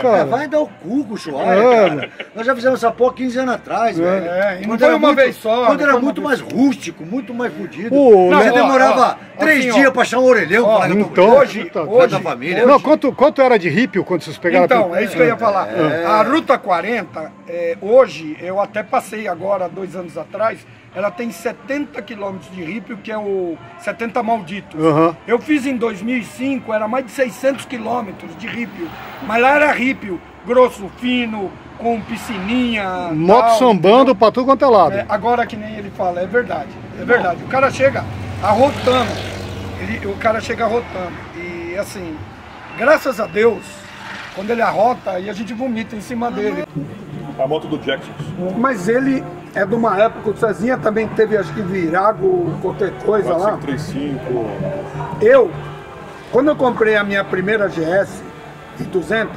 Cara. Vai dar o cu com o Chuaia, cara. Nós já fizemos essa porra 15 anos atrás, velho. E não foi uma vez só. Quando era muito mais rústico, muito mais fudido. Você demorava 3 dias pra achar um orelhão. Hoje da família. Não, quanto era de hippie quando vocês pegaram? Então, é isso que eu ia falar. A Ruta 40, hoje, eu até passei agora, 2 anos atrás, ela tem 70 quilômetros de hippie, que é o 70 Malditos. Eu fiz em 2005, era mais de 600 quilômetros de hippie. Mas lá era rípio, grosso, fino, com piscininha. Moto sambando pra tudo quanto é lado. Agora que nem ele fala, é verdade. O cara chega arrotando. E assim, graças a Deus, quando ele arrota, aí a gente vomita em cima dele. A moto do Jackson. Mas ele é de uma época, o Cezinha também teve, acho que virago, qualquer coisa lá. 435. Quando eu comprei a minha primeira GS, 200,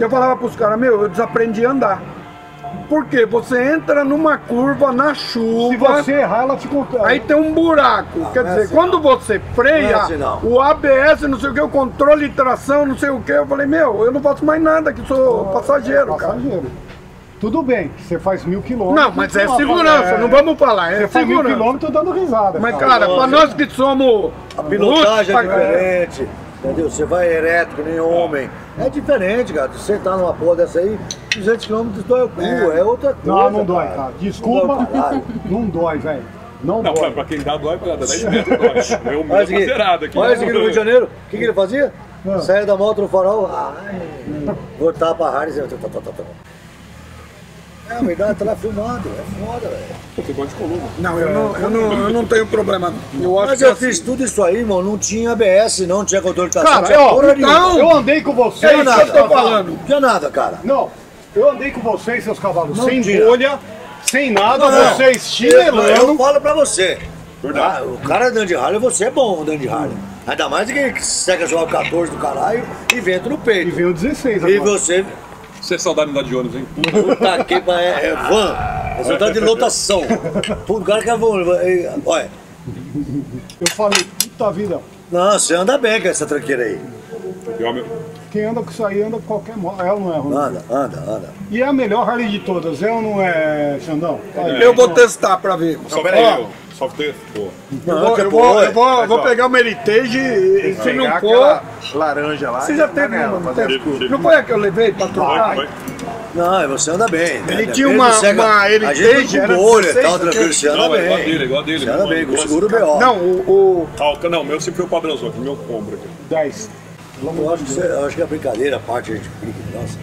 eu falava pros caras, meu, eu desaprendi a andar. Porque você entra numa curva na chuva. Se você errar, ela te controla. Aí tem um buraco. Quer dizer, quando você freia, o ABS, não sei o que, o controle de tração, não sei o que, eu falei, meu, eu não faço mais nada, que sou passageiro, cara. Tudo bem, você faz 1.000 quilômetros. Não, mas é segurança, não vamos falar. Você faz 1.000 quilômetros dando risada. Mas, cara, pra nós que somos. A pilotagem é diferente. Entendeu? Você vai ereto, que nem homem. É diferente, cara. Você tá numa porra dessa aí, 200 km dói o cu, é outra coisa. Não, não dói, cara. Desculpa, não dói, velho. Não dói. Pra quem dá, dói. Pra 10 metros, dói. Eu mesmo fazerado aqui. Olha esse aqui no Rio de Janeiro, o que ele fazia? Saia da moto no farol, voltava pra Harley e é, me dá tá lá filmado, é foda, velho. Você gosta de Colômbia? Não, eu não tenho problema. Eu acho mas eu fiz tudo isso aí, irmão. Não tinha ABS, não tinha controle de tração. Cara, ó, então, eu andei com vocês, é nada, eu tô falando. Não tinha nada, cara. Não, eu andei com vocês, seus cavalos, não sem bolha, sem nada, não, vocês chinelando. Eu falo pra você. Ah, o cara andando de Harley, você é bom andando de Harley. Ainda mais que segue a jogar o 14 do caralho e vento no peito. E vem o 16 agora. E você... Você é saudade de andar de ônibus, hein? Puta que pariu, é van. É saudade de lotação. O cara que é van. Olha. Eu falei, puta vida. Não, você anda bem com essa tranqueira aí. Quem anda com isso aí, anda com qualquer moto. É ou não é, Ronaldinho? Anda. E é a melhor Harley de todas, é ou não é, Xandão? É. Eu vou testar pra ver. Só peraí, só ter. Eu vou pegar o Meritage e se não for. Laranja lá. Você já teve nela, não teve? Não foi a que eu levei pra trocar? Não, você anda bem. Ele tinha uma Heritage, era bolha e tal, tranquilo. Você anda bem. Igual a dele. Você anda bem, com seguro B.O. Não, o. Não, o meu sempre foi o padrãozão aqui, meu compra aqui. 10. Eu acho que a brincadeira, a parte a gente brinca, nossa.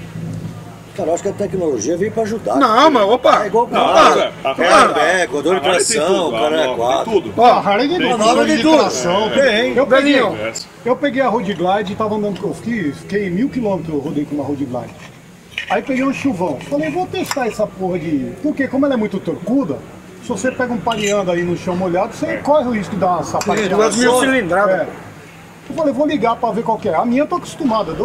Cara, eu acho que a tecnologia veio pra ajudar. Não, mas opa! É igual pra controle de tração, cara é 4. Ó, Harley tem tudo. Eu peguei a Road Glide e tava andando com o Ski, fiquei 1000 km, eu rodei com uma Road Glide. Aí peguei um chuvão, falei, vou testar essa porra de... Porque como ela é muito torcuda, se você pega um pareando aí no chão molhado, você corre o risco de dar uma sapateada. 2000 cilindradas. Eu falei, vou ligar pra ver qual que é. A minha eu tô acostumado,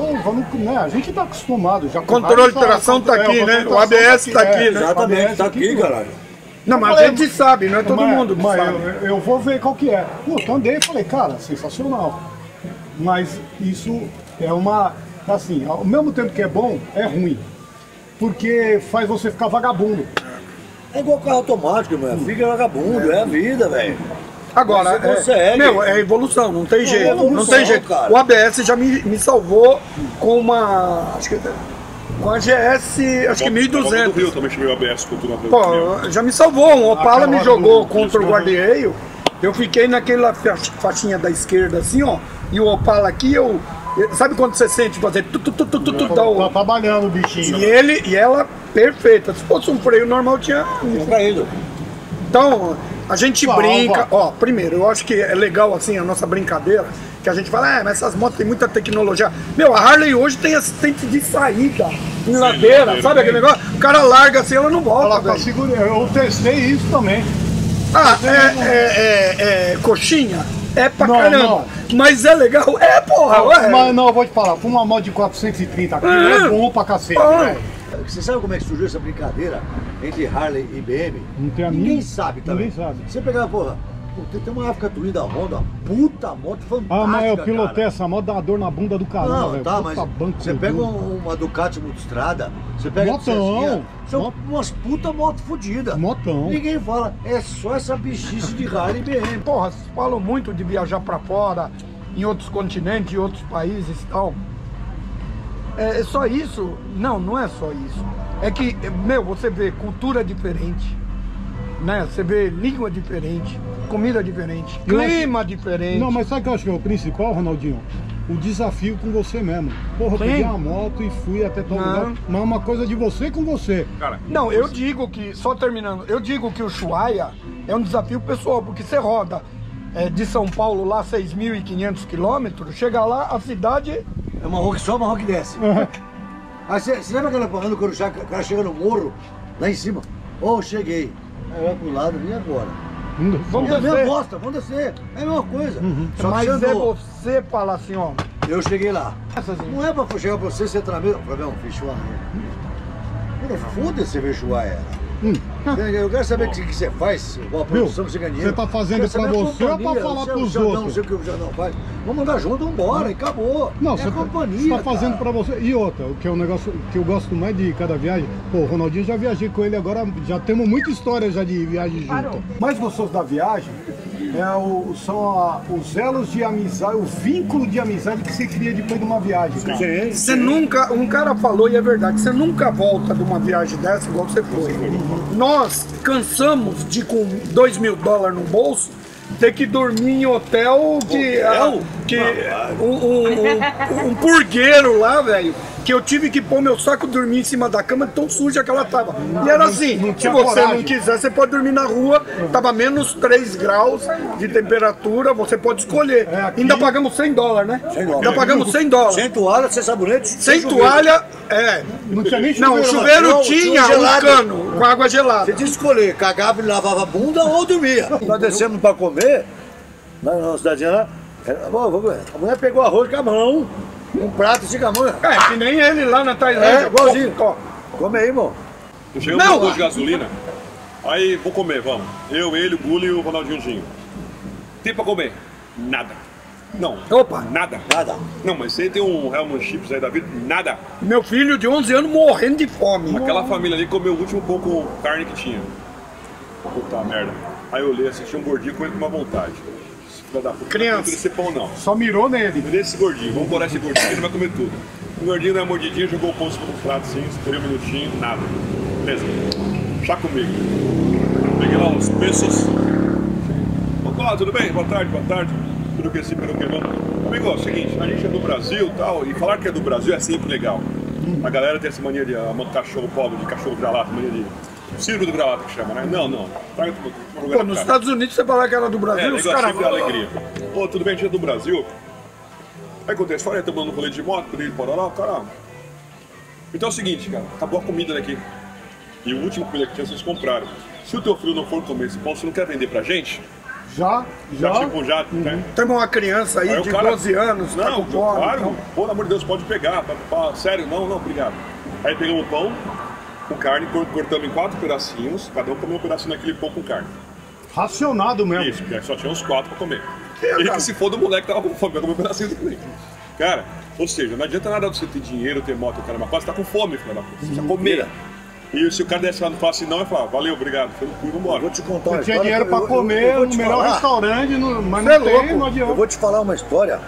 a gente tá acostumado. Já controle de tração tá aqui, né? O ABS tá aqui, né? Exatamente, tá aqui, caralho. Não, mas a gente sabe, não é todo mundo que sabe. Eu vou ver qual que é. Puta, andei e falei, cara, sensacional. Mas isso é uma... Assim, ao mesmo tempo que é bom, é ruim. Porque faz você ficar vagabundo. É igual carro automático, mano. Fica vagabundo, é a vida, velho. Agora, é evolução, não tem jeito, cara. O ABS já me salvou com uma, acho que, com a GS, acho que 1200. Do Rio também chamei o ABS cultural. Pô, já me salvou, um Opala me jogou contra o guarda-reio, eu fiquei naquela faixinha da esquerda assim, ó, e o Opala aqui, eu, sabe quando você sente fazer tu, tá trabalhando o bichinho. E ela, perfeita, se fosse um freio normal tinha caído. Então... A gente brinca, ó, primeiro, eu acho que é legal assim a nossa brincadeira, que a gente fala, mas essas motos tem muita tecnologia. Meu, a Harley hoje tem assistente de saída em ladeira, sabe aquele negócio? O cara larga assim, ela não volta. Eu testei isso também. Ah, coxinha? É pra caramba. Mas é legal? É, porra, ué. Mas não, eu vou te falar, foi uma moto de 430 aqui, é bom pra cacete, né? Você sabe como é que surgiu essa brincadeira entre Harley e BM? Não tem amigo. Ninguém sabe também. Ninguém sabe. Você pegava, porra, tem uma África Twin da Honda, puta moto fantástica. Ah, mas eu pilotei essa moto, dá uma dor na bunda do caramba. Não, tá, mas você pega uma Ducati Multistrada, você pega a Cezinha, são umas puta moto fodida. Motão. Ninguém fala, é só essa bichice de Harley e BM. Porra, vocês falam muito de viajar pra fora, em outros continentes, em outros países e tal. É só isso? Não, não é só isso. É que, meu, você vê cultura diferente, né? Você vê língua diferente, comida diferente, clima diferente. Não, mas sabe o que eu acho que é o principal, Ronaldinho? O desafio com você mesmo. Porra, eu peguei a moto e fui até todo lugar, mas é uma coisa de você com você. Cara, não, eu digo que, só terminando, eu digo que o Ushuaia é um desafio pessoal, porque você roda de São Paulo lá 6.500 quilômetros, chega lá, a cidade... É uma rock só, uma rock desce. Aí você lembra aquela porra do Coruchá, o cara chega no morro, lá em cima? Oh, cheguei. Aí vai pro lado, vim agora. Vamos descer. É a mesma bosta, vamos descer. É a mesma coisa. Só mas é você falar assim, ó. Eu cheguei lá. Não é pra chegar pra você, você trameiro. Problema, fechou a rua. Foda-se, você fechou a era. Eu quero saber o que você faz, qual a produção que você ganha. Você tá fazendo pra você ou pra falar pros outros? Não sei o que o Xandão faz. Vamos andar junto, vamos embora, e acabou. Não, você tá fazendo pra você. E outra, o que é um negócio que eu gosto mais de cada viagem, pô, o Ronaldinho, já viajei com ele agora, já temos muita história já de viagem junto. O mais gostoso da viagem são os elos de amizade, o vínculo de amizade que você cria depois de uma viagem. Você nunca, um cara falou e é verdade, você nunca volta de uma viagem dessa igual você foi. Nós cansamos de, com $2000 no bolso, ter que dormir em hotel de... que um purgueiro lá, velho, que eu tive que pôr meu saco dormir em cima da cama, tão suja que ela tava. E era assim, se você não quiser, você pode dormir na rua, tava menos 3 graus de temperatura, você pode escolher. Ainda pagamos $100, né? Ainda pagamos $100. Sem toalha, sem sabonete, sem toalha, é. Não tinha nem chuveiro. Não, o chuveiro tinha um cano com água gelada. Você tinha que escolher, cagava e lavava a bunda ou dormia. Nós descemos pra comer, na cidadezinha lá, a mulher pegou arroz com a mão. Um prato de gamão. É, que nem ele lá na Tailândia. É, igualzinho. Come aí, irmão. Eu cheguei um pouco de gasolina. Aí, vou comer, vamos. Eu, ele, o Gulli e o Ronaldinho. Tem pra comer? Nada. Não. Opa. Nada. Nada. Não, mas você tem um Hellman Chips aí da vida? Nada. Meu filho de 11 anos morrendo de fome. Aquela família ali comeu o último pouco de carne que tinha. Puta merda. Aí eu olhei, assisti um gordinho com ele com uma vontade. Criança, esse pão não. Só mirou nele. Mirei esse gordinho, vamos borar esse gordinho que ele vai comer tudo. O gordinho deu uma mordidinha, jogou o pão no prato assim, esperou um minutinho, nada. Beleza, chá comigo. Peguei lá uns pesos. Olá, tudo bem? Boa tarde, boa tarde. Tudo que esse peru queimando. Amigo, é o seguinte, a gente é do Brasil e tal, e falar que é do Brasil é sempre legal. A galera tem essa mania de cachorro pobre, de cachorro gralata, mania de... Circo do Gralata que chama, né? Não, não. Pô, nos Estados Unidos você falava que era do Brasil, os caras... É, alegria. Pô, tudo bem, a gente é do Brasil. Aí acontece, fora, estamos andando no colete de moto, por aí, pororó, caramba. Então é o seguinte, cara, acabou a comida daqui. E o último comida que tinha, vocês compraram. Se o teu filho não for comer esse pão, você não quer vender pra gente? Já. Tipo, já, né? Tem uma criança aí de 12 anos, tá com fome. Claro, pelo amor de Deus, pode pegar. Sério, não, obrigado. Aí pegamos o pão com carne, cortamos em 4 pedacinhos, cada um comeu um pedacinho daquele pão com carne. Racionado mesmo. Isso, porque só tinha uns 4 pra comer. E que se for do moleque que tava com fome, vai comer um pedacinho também. Cara, ou seja, não adianta nada você ter dinheiro, ter moto, cara, mas você tá com fome, filho da puta, você precisa comer. E se o cara desse lá não fala assim, não, ele fala, valeu, obrigado, foi no cu, vambora. Eu vou te contar uma história. Você tinha dinheiro pra comer no melhor restaurante, mas não tem, não adianta. Eu vou te falar uma história,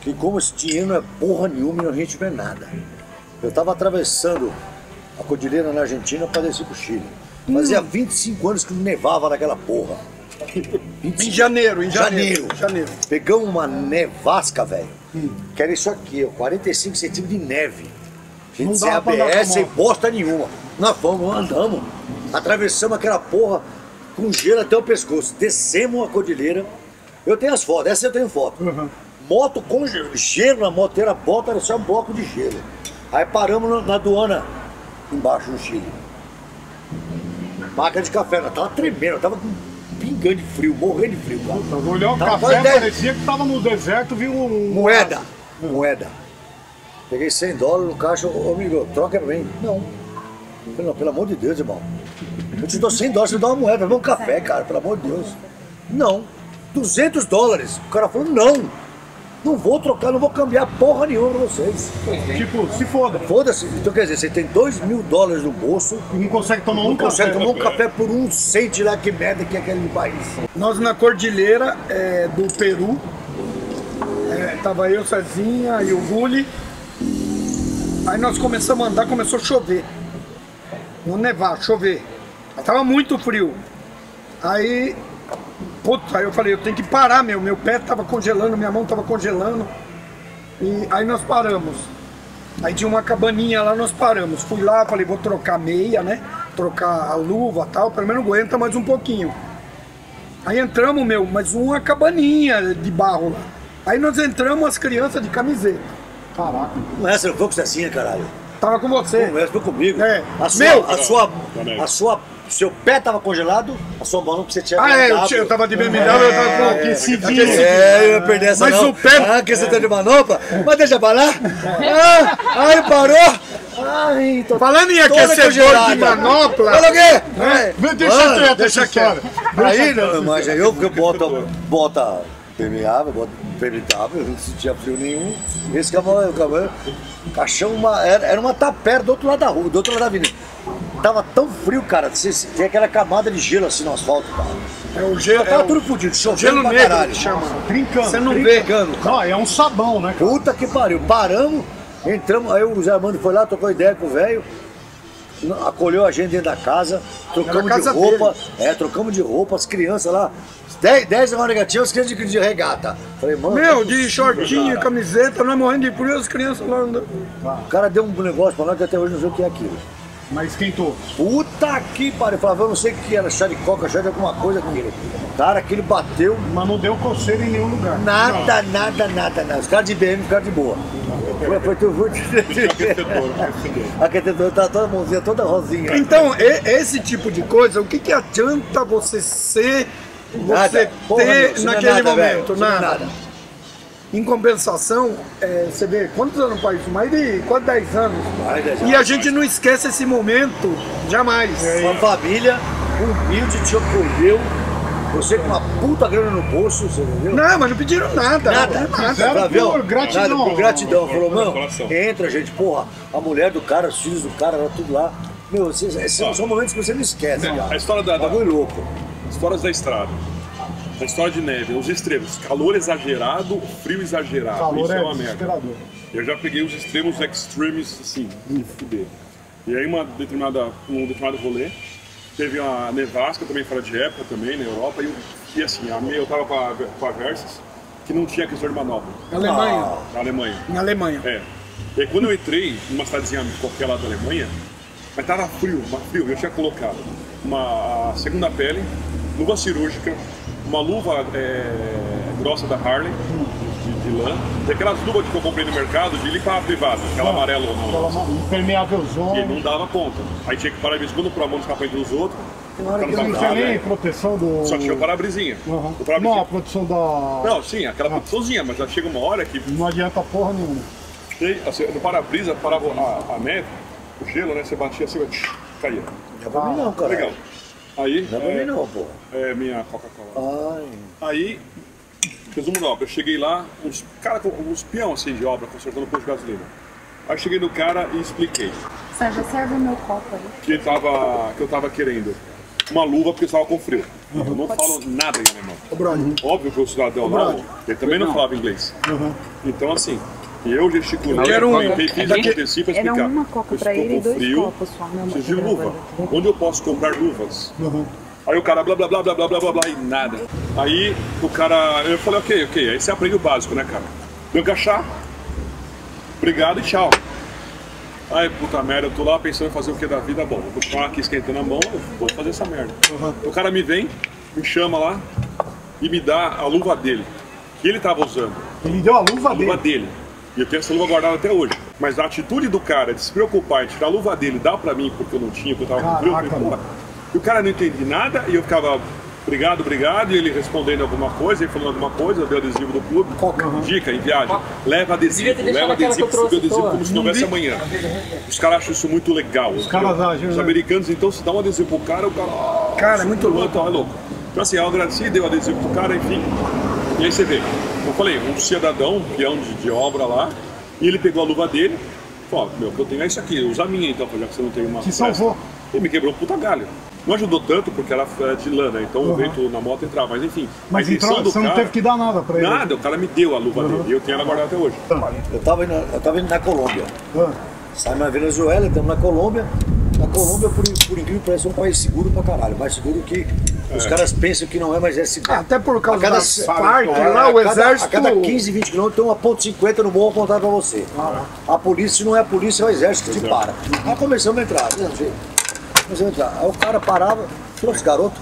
que como esse dinheiro não é porra nenhuma e a gente não é nada. Eu tava atravessando a cordilheira na Argentina para descer pro Chile. Fazia 25 anos que não nevava naquela porra. Em janeiro. Pegamos uma nevasca, velho. Que era isso aqui, ó, 45 centímetros de neve. Gente, não sem ABS, sem bosta nenhuma. Nós fomos, andamos, atravessamos aquela porra com gelo até o pescoço. Descemos a cordilheira. Eu tenho as fotos, essa eu tenho foto. Moto com gelo na moteira, a bota era só um bloco de gelo. Aí paramos na aduana. Embaixo no Chile. Marca de café, ela tava tremendo, tava pingando de frio, morrendo de frio, cara. Puta, olhou o café, parecia que tava no deserto, viu um... Moeda. Peguei $100 no caixa, ô amigo, troca pra mim. Não, pelo amor de Deus, irmão. Eu te dou $100, você me dá uma moeda, não um café, cara, pelo amor de Deus. Não, $200. O cara falou, não vou trocar, não vou cambiar porra nenhuma pra vocês. Tipo, se foda. Foda-se. Então quer dizer, você tem $2.000 no bolso e não consegue tomar um café. Não consegue tomar um café por um cento lá, que merda que é aquele país. Nós na cordilheira do Peru, tava eu, Cezinha e o Gulli. Aí nós começamos a andar, começou a chover. Não nevar, chover. Tava muito frio. Aí... Puta, aí eu falei, eu tenho que parar, meu pé tava congelando, minha mão tava congelando. E aí nós paramos. Aí tinha uma cabaninha lá, nós paramos. Fui lá, falei, vou trocar meia, né? Trocar a luva e tal, pelo menos aguenta mais um pouquinho. Aí entramos, mas uma cabaninha de barro lá. Aí nós entramos, as crianças de camiseta. Caraca. Não é, você não foi com Cezinha, caralho? Tava com você. Não é, foi comigo. É. Seu pé tava congelado, a sua mão que você tinha... eu tava de BMW, eu tava com aquecidinho. Eu ia perder essa não. Mas o pé... que você tá de manopla? Mas deixa pra lá. Parou. Falando em aquecedor de manopla... Fala o quê? Deixa quieto. Aí, não, mas aí eu boto permeável, boto permitável, não sentia frio nenhum. Esse cavalo... Era uma tapera do outro lado da rua, do outro lado da avenida. Tava tão frio, cara, tem aquela camada de gelo assim no asfalto, cara. É o gelo. Tava tudo fodido, chovendo pra caralho. Chama. Trincando. Você não vê. Não, é um sabão, né? Puta que pariu. Paramos, entramos, aí o Zé Armando foi lá, tocou ideia com o velho. acolheu a gente dentro da casa, trocamos casa de roupa, trocamos de roupa, as crianças lá, 10 na negativa, as crianças de regata. Falei, mano, meu, de shortinho, camiseta, nós morrendo de frio, as crianças lá andando. O cara deu um negócio pra nós que até hoje não sei o que é aquilo. Mas esquentou. Puta que pariu. Eu falava, eu não sei o que era, chá de coca, chá de alguma coisa com ele. Cara, aquele bateu. Mas não deu coceira em nenhum lugar. Nada, não. nada. Os caras de BM ficaram de boa. Foi teu voo de... Aquecedor tá toda mãozinha, toda rosinha. Então, esse tipo de coisa, o que que adianta você ser, você ter naquele momento? Nada. Em compensação, você vê, quantos anos faz isso? Mais de quase 10 anos. E a gente não esquece esse momento, jamais. Uma família humilde te acolheu, você com uma puta grana no bolso, você entendeu? Não, mas não pediram nada. Nada. Por gratidão. Nada, por gratidão. Falou, mano, entra, gente, porra, a mulher do cara, os filhos do cara, era tudo lá. Meu, são momentos que você não esquece, cara. A história da... Bagulho louco. Histórias da estrada. A história de neve, os extremos, calor exagerado, frio exagerado, calor isso é uma merda. Eu já peguei os extremos extremes assim, fudeu. E aí um determinado rolê, teve uma nevasca também fora de época também, na Europa, e assim, eu tava com a Versys, que não tinha aquecedor de manobra. Na Alemanha. É. E aí, quando eu entrei numa cidadezinha qualquer lá da Alemanha, mas tava frio, eu tinha colocado uma segunda pele, luva cirúrgica, uma luva grossa da Harley, de lã, e aquelas luvas que eu comprei no mercado de limpar a privada, aquela amarela ou não. Impermeávelzona. E não dava conta. Aí tinha que parar de esconder para a mão de escapar entre os outros. Claro que não tinha nem proteção do... Só tinha o para-brisinha. Uhum. Não, a proteção da... Não, sim, aquela proteçãozinha, mas já chega uma hora que... Não adianta porra nenhuma. E, assim, no para-brisa parava a neve, o gelo, né, você batia assim, caía. Não, cara. Legal. Aí, não é pra mim não, pô. É minha Coca-Cola. Aí, resumo da obra, eu cheguei lá, uns peão assim de obra, consertando o posto de gasolina. Aí eu cheguei no cara e expliquei. Sérgio, serve o meu copo aí. Que eu tava querendo uma luva porque eu tava com frio. Uhum. Eu não falo nada em alemão. Uhum. Óbvio que o cidadão lá, ele também não falava inglês. Uhum. Então assim, eu gesticulei, comentei, fiz acontecer para explicar. Era uma coca para ele e dois copos só. Preciso de luva. Onde eu posso comprar luvas? Uhum. Aí o cara blá blá blá blá blá blá blá e nada. Aí o cara, eu falei ok, aí você aprende o básico, né, cara? Deu cachá, obrigado e tchau. Aí puta merda, eu tô lá pensando em fazer o que da vida, bom, vou continuar aqui esquentando a mão, eu vou fazer essa merda. Uhum. O cara me vem, me chama lá e me dá a luva dele, que ele tava usando. Ele deu a luva dele? A luva dele. E eu tenho essa luva guardada até hoje. Mas a atitude do cara de se preocupar e tirar a luva dele, dá pra mim, porque eu não tinha, porque eu tava com frio, eu falei, pô. E o cara não entendia nada, e eu ficava, obrigado, e ele respondendo alguma coisa, ele falando alguma coisa, eu dei o adesivo do clube. Uhum. Dica, em viagem, leva adesivo, subiu adesivo como se não houvesse amanhã. Os caras acham isso muito legal. Os americanos, então, se dá um adesivo pro cara, o cara... Oh, cara, é muito louco. Então, é louco. Então assim, eu agradeci, dei o adesivo pro cara, enfim. E aí você vê, eu falei, um cidadão, um peão de obra lá, e ele pegou a luva dele, falou, meu, eu tenho isso aqui, usa a minha então, já que você não tem uma... Te salvou. E me quebrou um puta galho. Não ajudou tanto porque ela era de lã, né, então o vento na moto entrava, mas enfim. Mas entrou, você cara, não teve que dar nada pra ele? Nada, o cara me deu a luva dele, e eu tenho ela guardada até hoje. Eu tava indo na Colômbia, saí na Venezuela, estamos na Colômbia. A Colômbia, por incrível, parece um país seguro pra caralho, mais seguro que os caras pensam que não é, mas é seguro. Até por causa das partes lá, o exército... A cada 15, 20 km tem uma .50 no morro apontado pra você. A polícia, se não é a polícia, é o exército que te para. Aí começamos a entrar, aí o cara parava, trouxe garoto.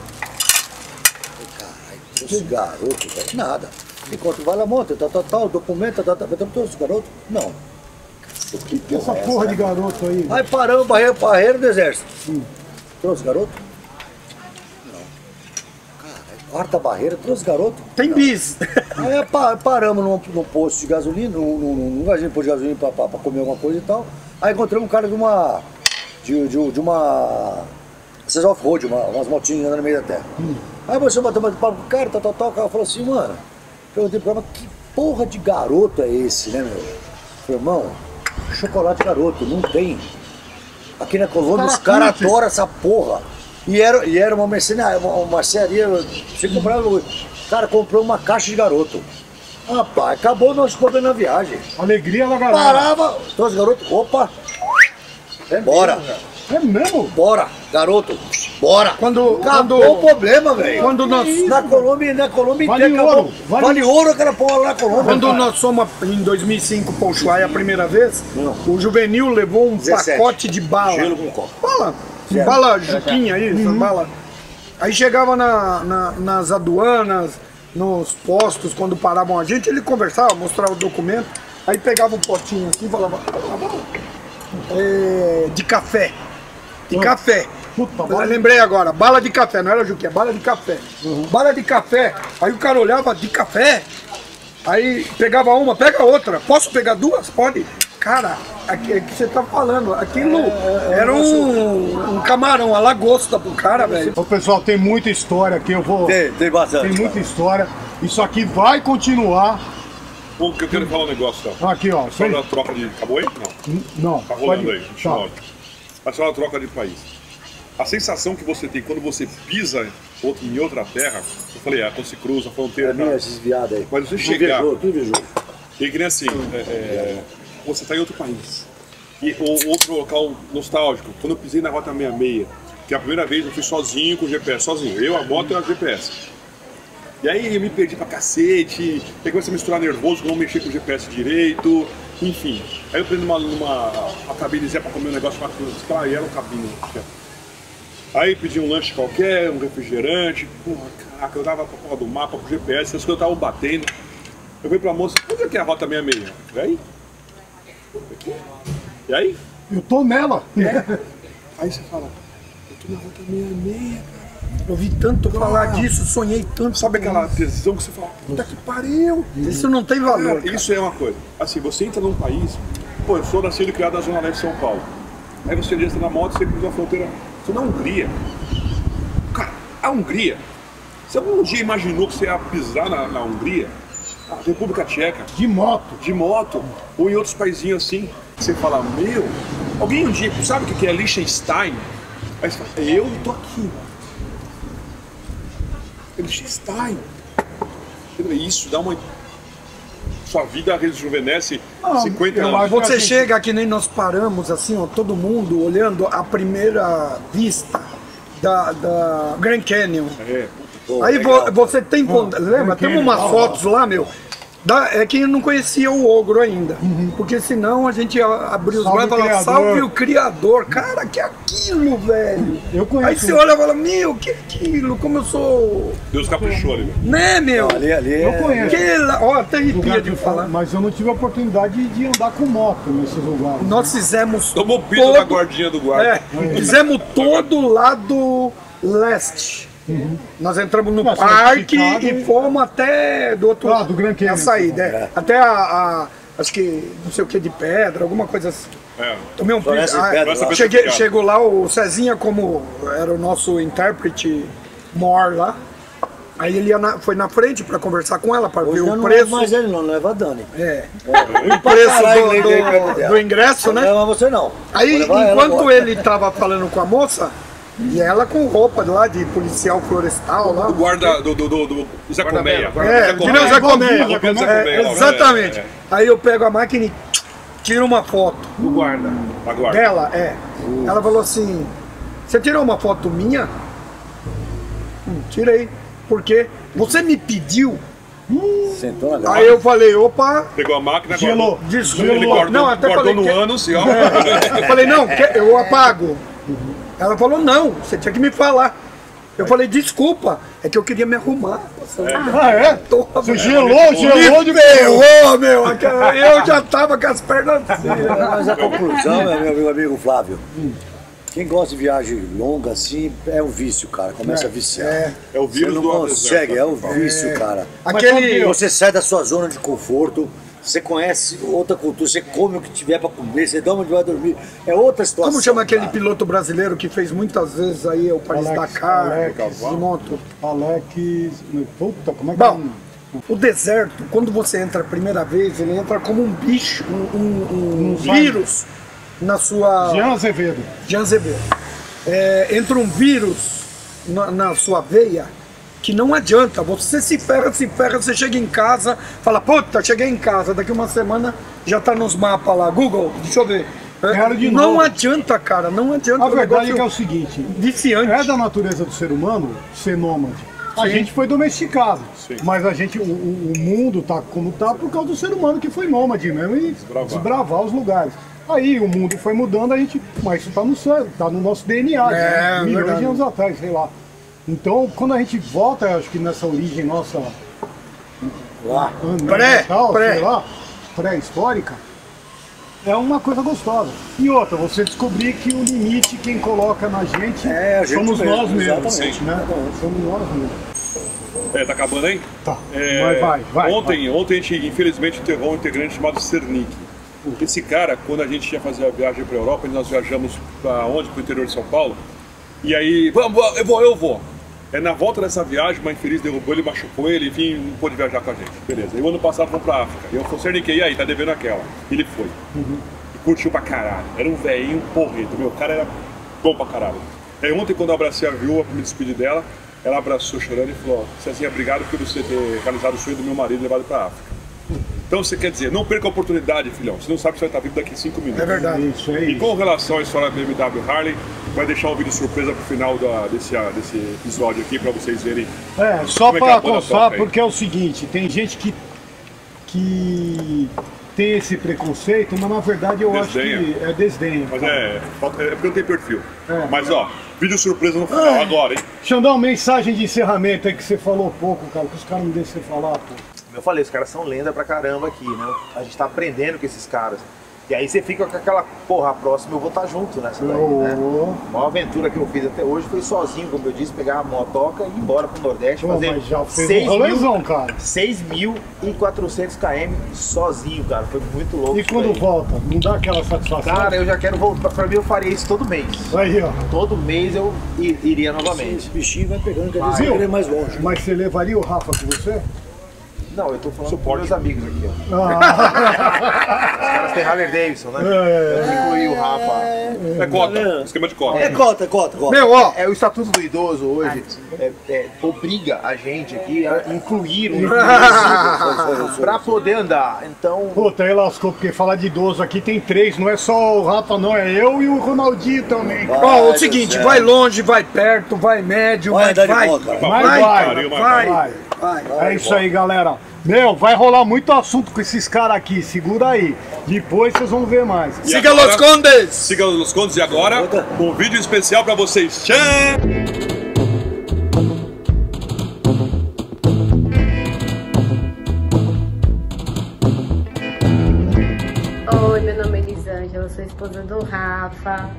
Caralho, trouxe garoto, velho, nada. Enquanto vai lá, monta, tal, documento, trouxe garoto? Não. O que é essa porra de garoto aí? Aí paramos, barreiro do exército. Trouxe garoto? Não. Caralho, quarta barreira, trouxe garoto? Tem bis. Aí paramos num posto de gasolina, num lugar de posto de gasolina pra comer alguma coisa e tal. Aí encontramos um cara de uma... Essas off-road, umas motinhas andando no meio da terra. Aí você bateu mais de papo com o cara, o cara falou assim, mano... Perguntei pro cara, mas que porra de garoto é esse, né, meu? Falei, irmão... Chocolate garoto, não tem. Aqui na Colômbia os caras adoram essa porra. E era uma mercearia, você comprava. O cara comprou uma caixa de garoto. Rapaz, acabou nós comendo na viagem. Alegria na garota. Parava, trouxe garoto, opa, vai embora. É mesmo? Bora, garoto, bora. Acabou o problema, velho. Na Colômbia vale inteira ouro, acabou. Vale ouro aquela porra lá na Colômbia. Quando nós somos em 2005 para o Ushuaia a primeira vez, o Juvenil levou um 17. Pacote de bala. Gelo com copo. Bala juquinha aí, essa bala. Aí chegava nas aduanas, nos postos, quando paravam a gente, ele conversava, mostrava o documento, aí pegava um potinho assim e falava, de café. De café. Puta, lembrei agora, bala de café, não era juquinha, bala de café. Uhum. Bala de café. Aí o cara olhava, de café? Aí pegava uma, pega outra. Posso pegar duas? Pode. Cara, o que você tá falando, aquilo era um camarão, a lagosta pro cara, velho. Ô pessoal, tem muita história aqui, eu vou... Tem bastante. Tem muita história, isso aqui vai continuar. Pô, que eu quero falar um negócio, então. Aqui, ó. Você da troca de... Acabou aí? Não. Tá rolando aí, tá. Mas só a troca de país. A sensação que você tem quando você pisa em outra terra, eu falei, quando se cruza a fronteira... É minha desviada aí. Mas você chegar... Tudo viajou. E que nem assim, você está em outro país, ou outro local nostálgico. Quando eu pisei na Rota 66, que a primeira vez eu fui sozinho com o GPS, sozinho, eu, a moto e o GPS. E aí eu me perdi pra cacete, aí comecei a misturar nervoso, não mexer com o GPS direito, enfim. Aí eu prendo uma cabinezinha pra comer um negócio pra lá, e era um cabine. Aí pedi um lanche qualquer, um refrigerante, porra, caraca, eu dava pra porra do mapa, pro GPS, as coisas estavam batendo. Eu fui pra moça, onde é que é a Rota 66? E aí? E aí? Eu tô nela! É. Aí você fala, eu tô na Rota 66, cara. Eu vi tanto falar disso, sonhei tanto. Sabe aquela tesão que você fala, puta que pariu! Isso não tem valor. Isso é uma coisa. Assim, você entra num país, pô, eu sou nascido e criado na Zona Leste de São Paulo. Aí você entra na moto, você cruza a fronteira. Você na Hungria. Cara, a Hungria. Você algum dia imaginou que você ia pisar na Hungria? A República Tcheca. De moto. De moto. Ou em outros paizinhos assim. Você fala, meu... Alguém um dia, sabe o que é Liechtenstein? Aí você fala, eu tô aqui. Liechtenstein. Isso dá uma... Sua vida rejuvenesce 50 anos. Você chega que nem nós paramos assim, ó, todo mundo olhando a primeira vista da Grand Canyon. É. Pô, aí você tem... Lembra? Tem umas fotos lá, meu. É que eu não conhecia o ogro ainda. Uhum. Porque senão a gente abriu os braços e falava, salve o criador. Cara, que é aquilo, velho? Eu conheço. Aí você olha e fala, meu, que é aquilo? Como eu sou... Deus caprichou ali, meu. Né, meu? Ali eu conheço. Ó, até arrepia de falar. Mas eu não tive a oportunidade de andar com moto nesses lugares. Nós fizemos... Tomou o piso da guardinha do guarda. Fizemos todo o lado leste. Uhum. Nós entramos no parque e fomos até do outro lado, do Grand Canyon, a saída, até acho que não sei o que de pedra, alguma coisa assim. Tomei um piso. Chegou lá o Cezinha, como era o nosso intérprete mor lá. Aí ele foi na frente para conversar com ela, para ver o preço. Mas ele não leva a Dani. O preço do ingresso, né? Não leva você não. Aí enquanto ele tava falando com a moça, e ela com roupa lá de policial florestal lá. Do guarda do Zé Colmeia. Exatamente. Aí eu pego a máquina e tiro uma foto. Do guarda. Dela, Ela falou assim, você tirou uma foto minha? Tirei. Por quê? Você me pediu. Sentou ali. Aí eu falei, opa. Pegou a máquina, gelou. Desculpa. Não, até falei. No ânus, ó. Eu falei, não, eu apago. Ela falou, não, você tinha que me falar. Eu falei, desculpa, é que eu queria me arrumar. Você gelou de ferrou, meu. Eu já tava com as pernas assim. Mas a conclusão, meu amigo Flávio, quem gosta de viagem longa assim, é um vício, cara. Começa a viciar. É o vírus. Você não consegue, é um vício, cara. Você sai da sua zona de conforto. Você conhece outra cultura, você come o que tiver para comer, você dorme onde vai dormir. É outra situação. Como chama aquele piloto brasileiro que fez muitas vezes aí o Paris-Dakar? Alex... Puta, como é que... Bom, o deserto, quando você entra a primeira vez, ele entra como um bicho, um vírus na sua... Jean Azevedo. Entra um vírus na sua veia. Que não adianta, você se ferra, você chega em casa, fala, puta, cheguei em casa, daqui uma semana já tá nos mapas lá, Google, deixa eu ver, Quero de novo. Não adianta, cara, não adianta. A verdade é que é o seguinte, viciante. É da natureza do ser humano ser nômade. A gente foi domesticado, mas a gente, o mundo tá como tá por causa do ser humano que foi nômade mesmo e desbravar os lugares. Aí o mundo foi mudando, a gente, mas isso tá no sangue, tá no nosso DNA, né? Milhões de anos atrás, sei lá. Então, quando a gente volta, acho que nessa origem nossa pré-histórica, é uma coisa gostosa. E outra, você descobrir que o limite quem coloca na gente, somos nós mesmos, né? Somos nós mesmos. É, tá acabando aí? Tá. É, ontem a gente infelizmente enterrou um integrante chamado Cernick. Esse cara, quando a gente ia fazer a viagem para a Europa, nós viajamos para onde? Para o interior de São Paulo. E aí, eu vou. É, na volta dessa viagem, uma infeliz derrubou ele, machucou ele, enfim, não pôde viajar com a gente. Beleza. E o ano passado vamos pra África. E eu falei, Cernick, e aí, tá devendo aquela. Ele foi. Uhum. E curtiu pra caralho. Era um velhinho porrito. Meu, o cara era bom pra caralho. Aí ontem, quando eu abracei a viúva pra me despedir dela, ela abraçou chorando e falou, Cezinha, obrigado por você ter realizado o sonho do meu marido e levado pra África. Então você quer dizer, não perca a oportunidade, filhão. Você não sabe se vai estar vivo daqui a 5 minutos. É verdade, isso aí. E com relação à história da BMW Harley, vai deixar um vídeo surpresa pro final desse episódio aqui, para vocês verem. É, só para constar, porque é o seguinte, tem gente que tem esse preconceito, mas na verdade eu acho que é desdenho. Mas é porque não tem perfil. É, mas ó, vídeo surpresa no final agora, hein? Xandão, mensagem de encerramento aí que você falou pouco, cara, que os caras não deixam você falar, pô. Como eu falei, os caras são lenda pra caramba aqui, né? A gente tá aprendendo com esses caras. E aí você fica com aquela, porra, a próxima eu vou estar junto nessa daí, né? A maior aventura que eu fiz até hoje foi sozinho, como eu disse, pegar a motoca e ir embora pro Nordeste, fazer 6.400 km sozinho, cara. Foi muito louco. E quando volta, não dá aquela satisfação? Cara, eu já quero voltar. Pra mim eu faria isso todo mês. Aí, ó. Todo mês eu iria novamente. Esse bichinho vai pegando, quer dizer, ele é mais longe. Mas você levaria o Rafa com você? Não, eu tô falando com meus amigos aqui, ó. Os caras têm Harley Davidson, né? Eu incluí o Rafa. É cota, esquema de cota. É cota. Meu, ó. É o Estatuto do Idoso hoje. Obriga a gente aqui a incluir um pra poder andar, então... Puta, aí lascou, porque falar de idoso aqui tem três, não é só o Rafa não, é eu e o Ronaldinho também. Ó, o seguinte, vai longe, vai perto, vai médio, vai. É isso aí, galera. Meu, vai rolar muito assunto com esses caras aqui, segura aí. Depois vocês vão ver mais. Siga Los Condes! Siga Los Condes e agora um vídeo especial pra vocês. Tchau! Oi, meu nome é Elisângela, sou esposa do Rafa.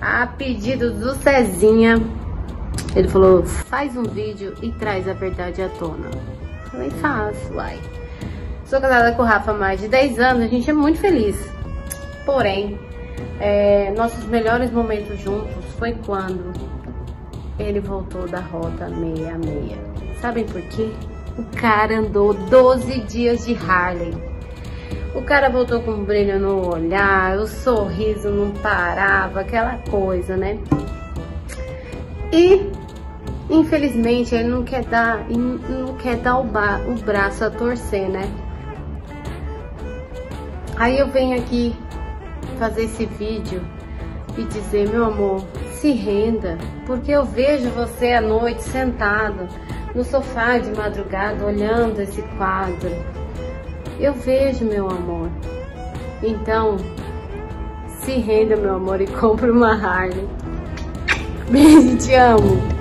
A pedido do Cezinha, ele falou, faz um vídeo e traz a verdade à tona. Falei, faço, uai. Sou casada com o Rafa há mais de 10 anos, a gente é muito feliz. Porém, nossos melhores momentos juntos foi quando ele voltou da Rota 66. Sabem por quê? O cara andou 12 dias de Harley. O cara voltou com um brilho no olhar, o sorriso não parava, aquela coisa, né? E... infelizmente ele não quer dar o braço a torcer, né? Aí eu venho aqui fazer esse vídeo e dizer, meu amor, se renda, porque eu vejo você à noite sentado no sofá de madrugada olhando esse quadro. Eu vejo, meu amor. Então, se renda, meu amor, e compra uma Harley. Beijo, te amo.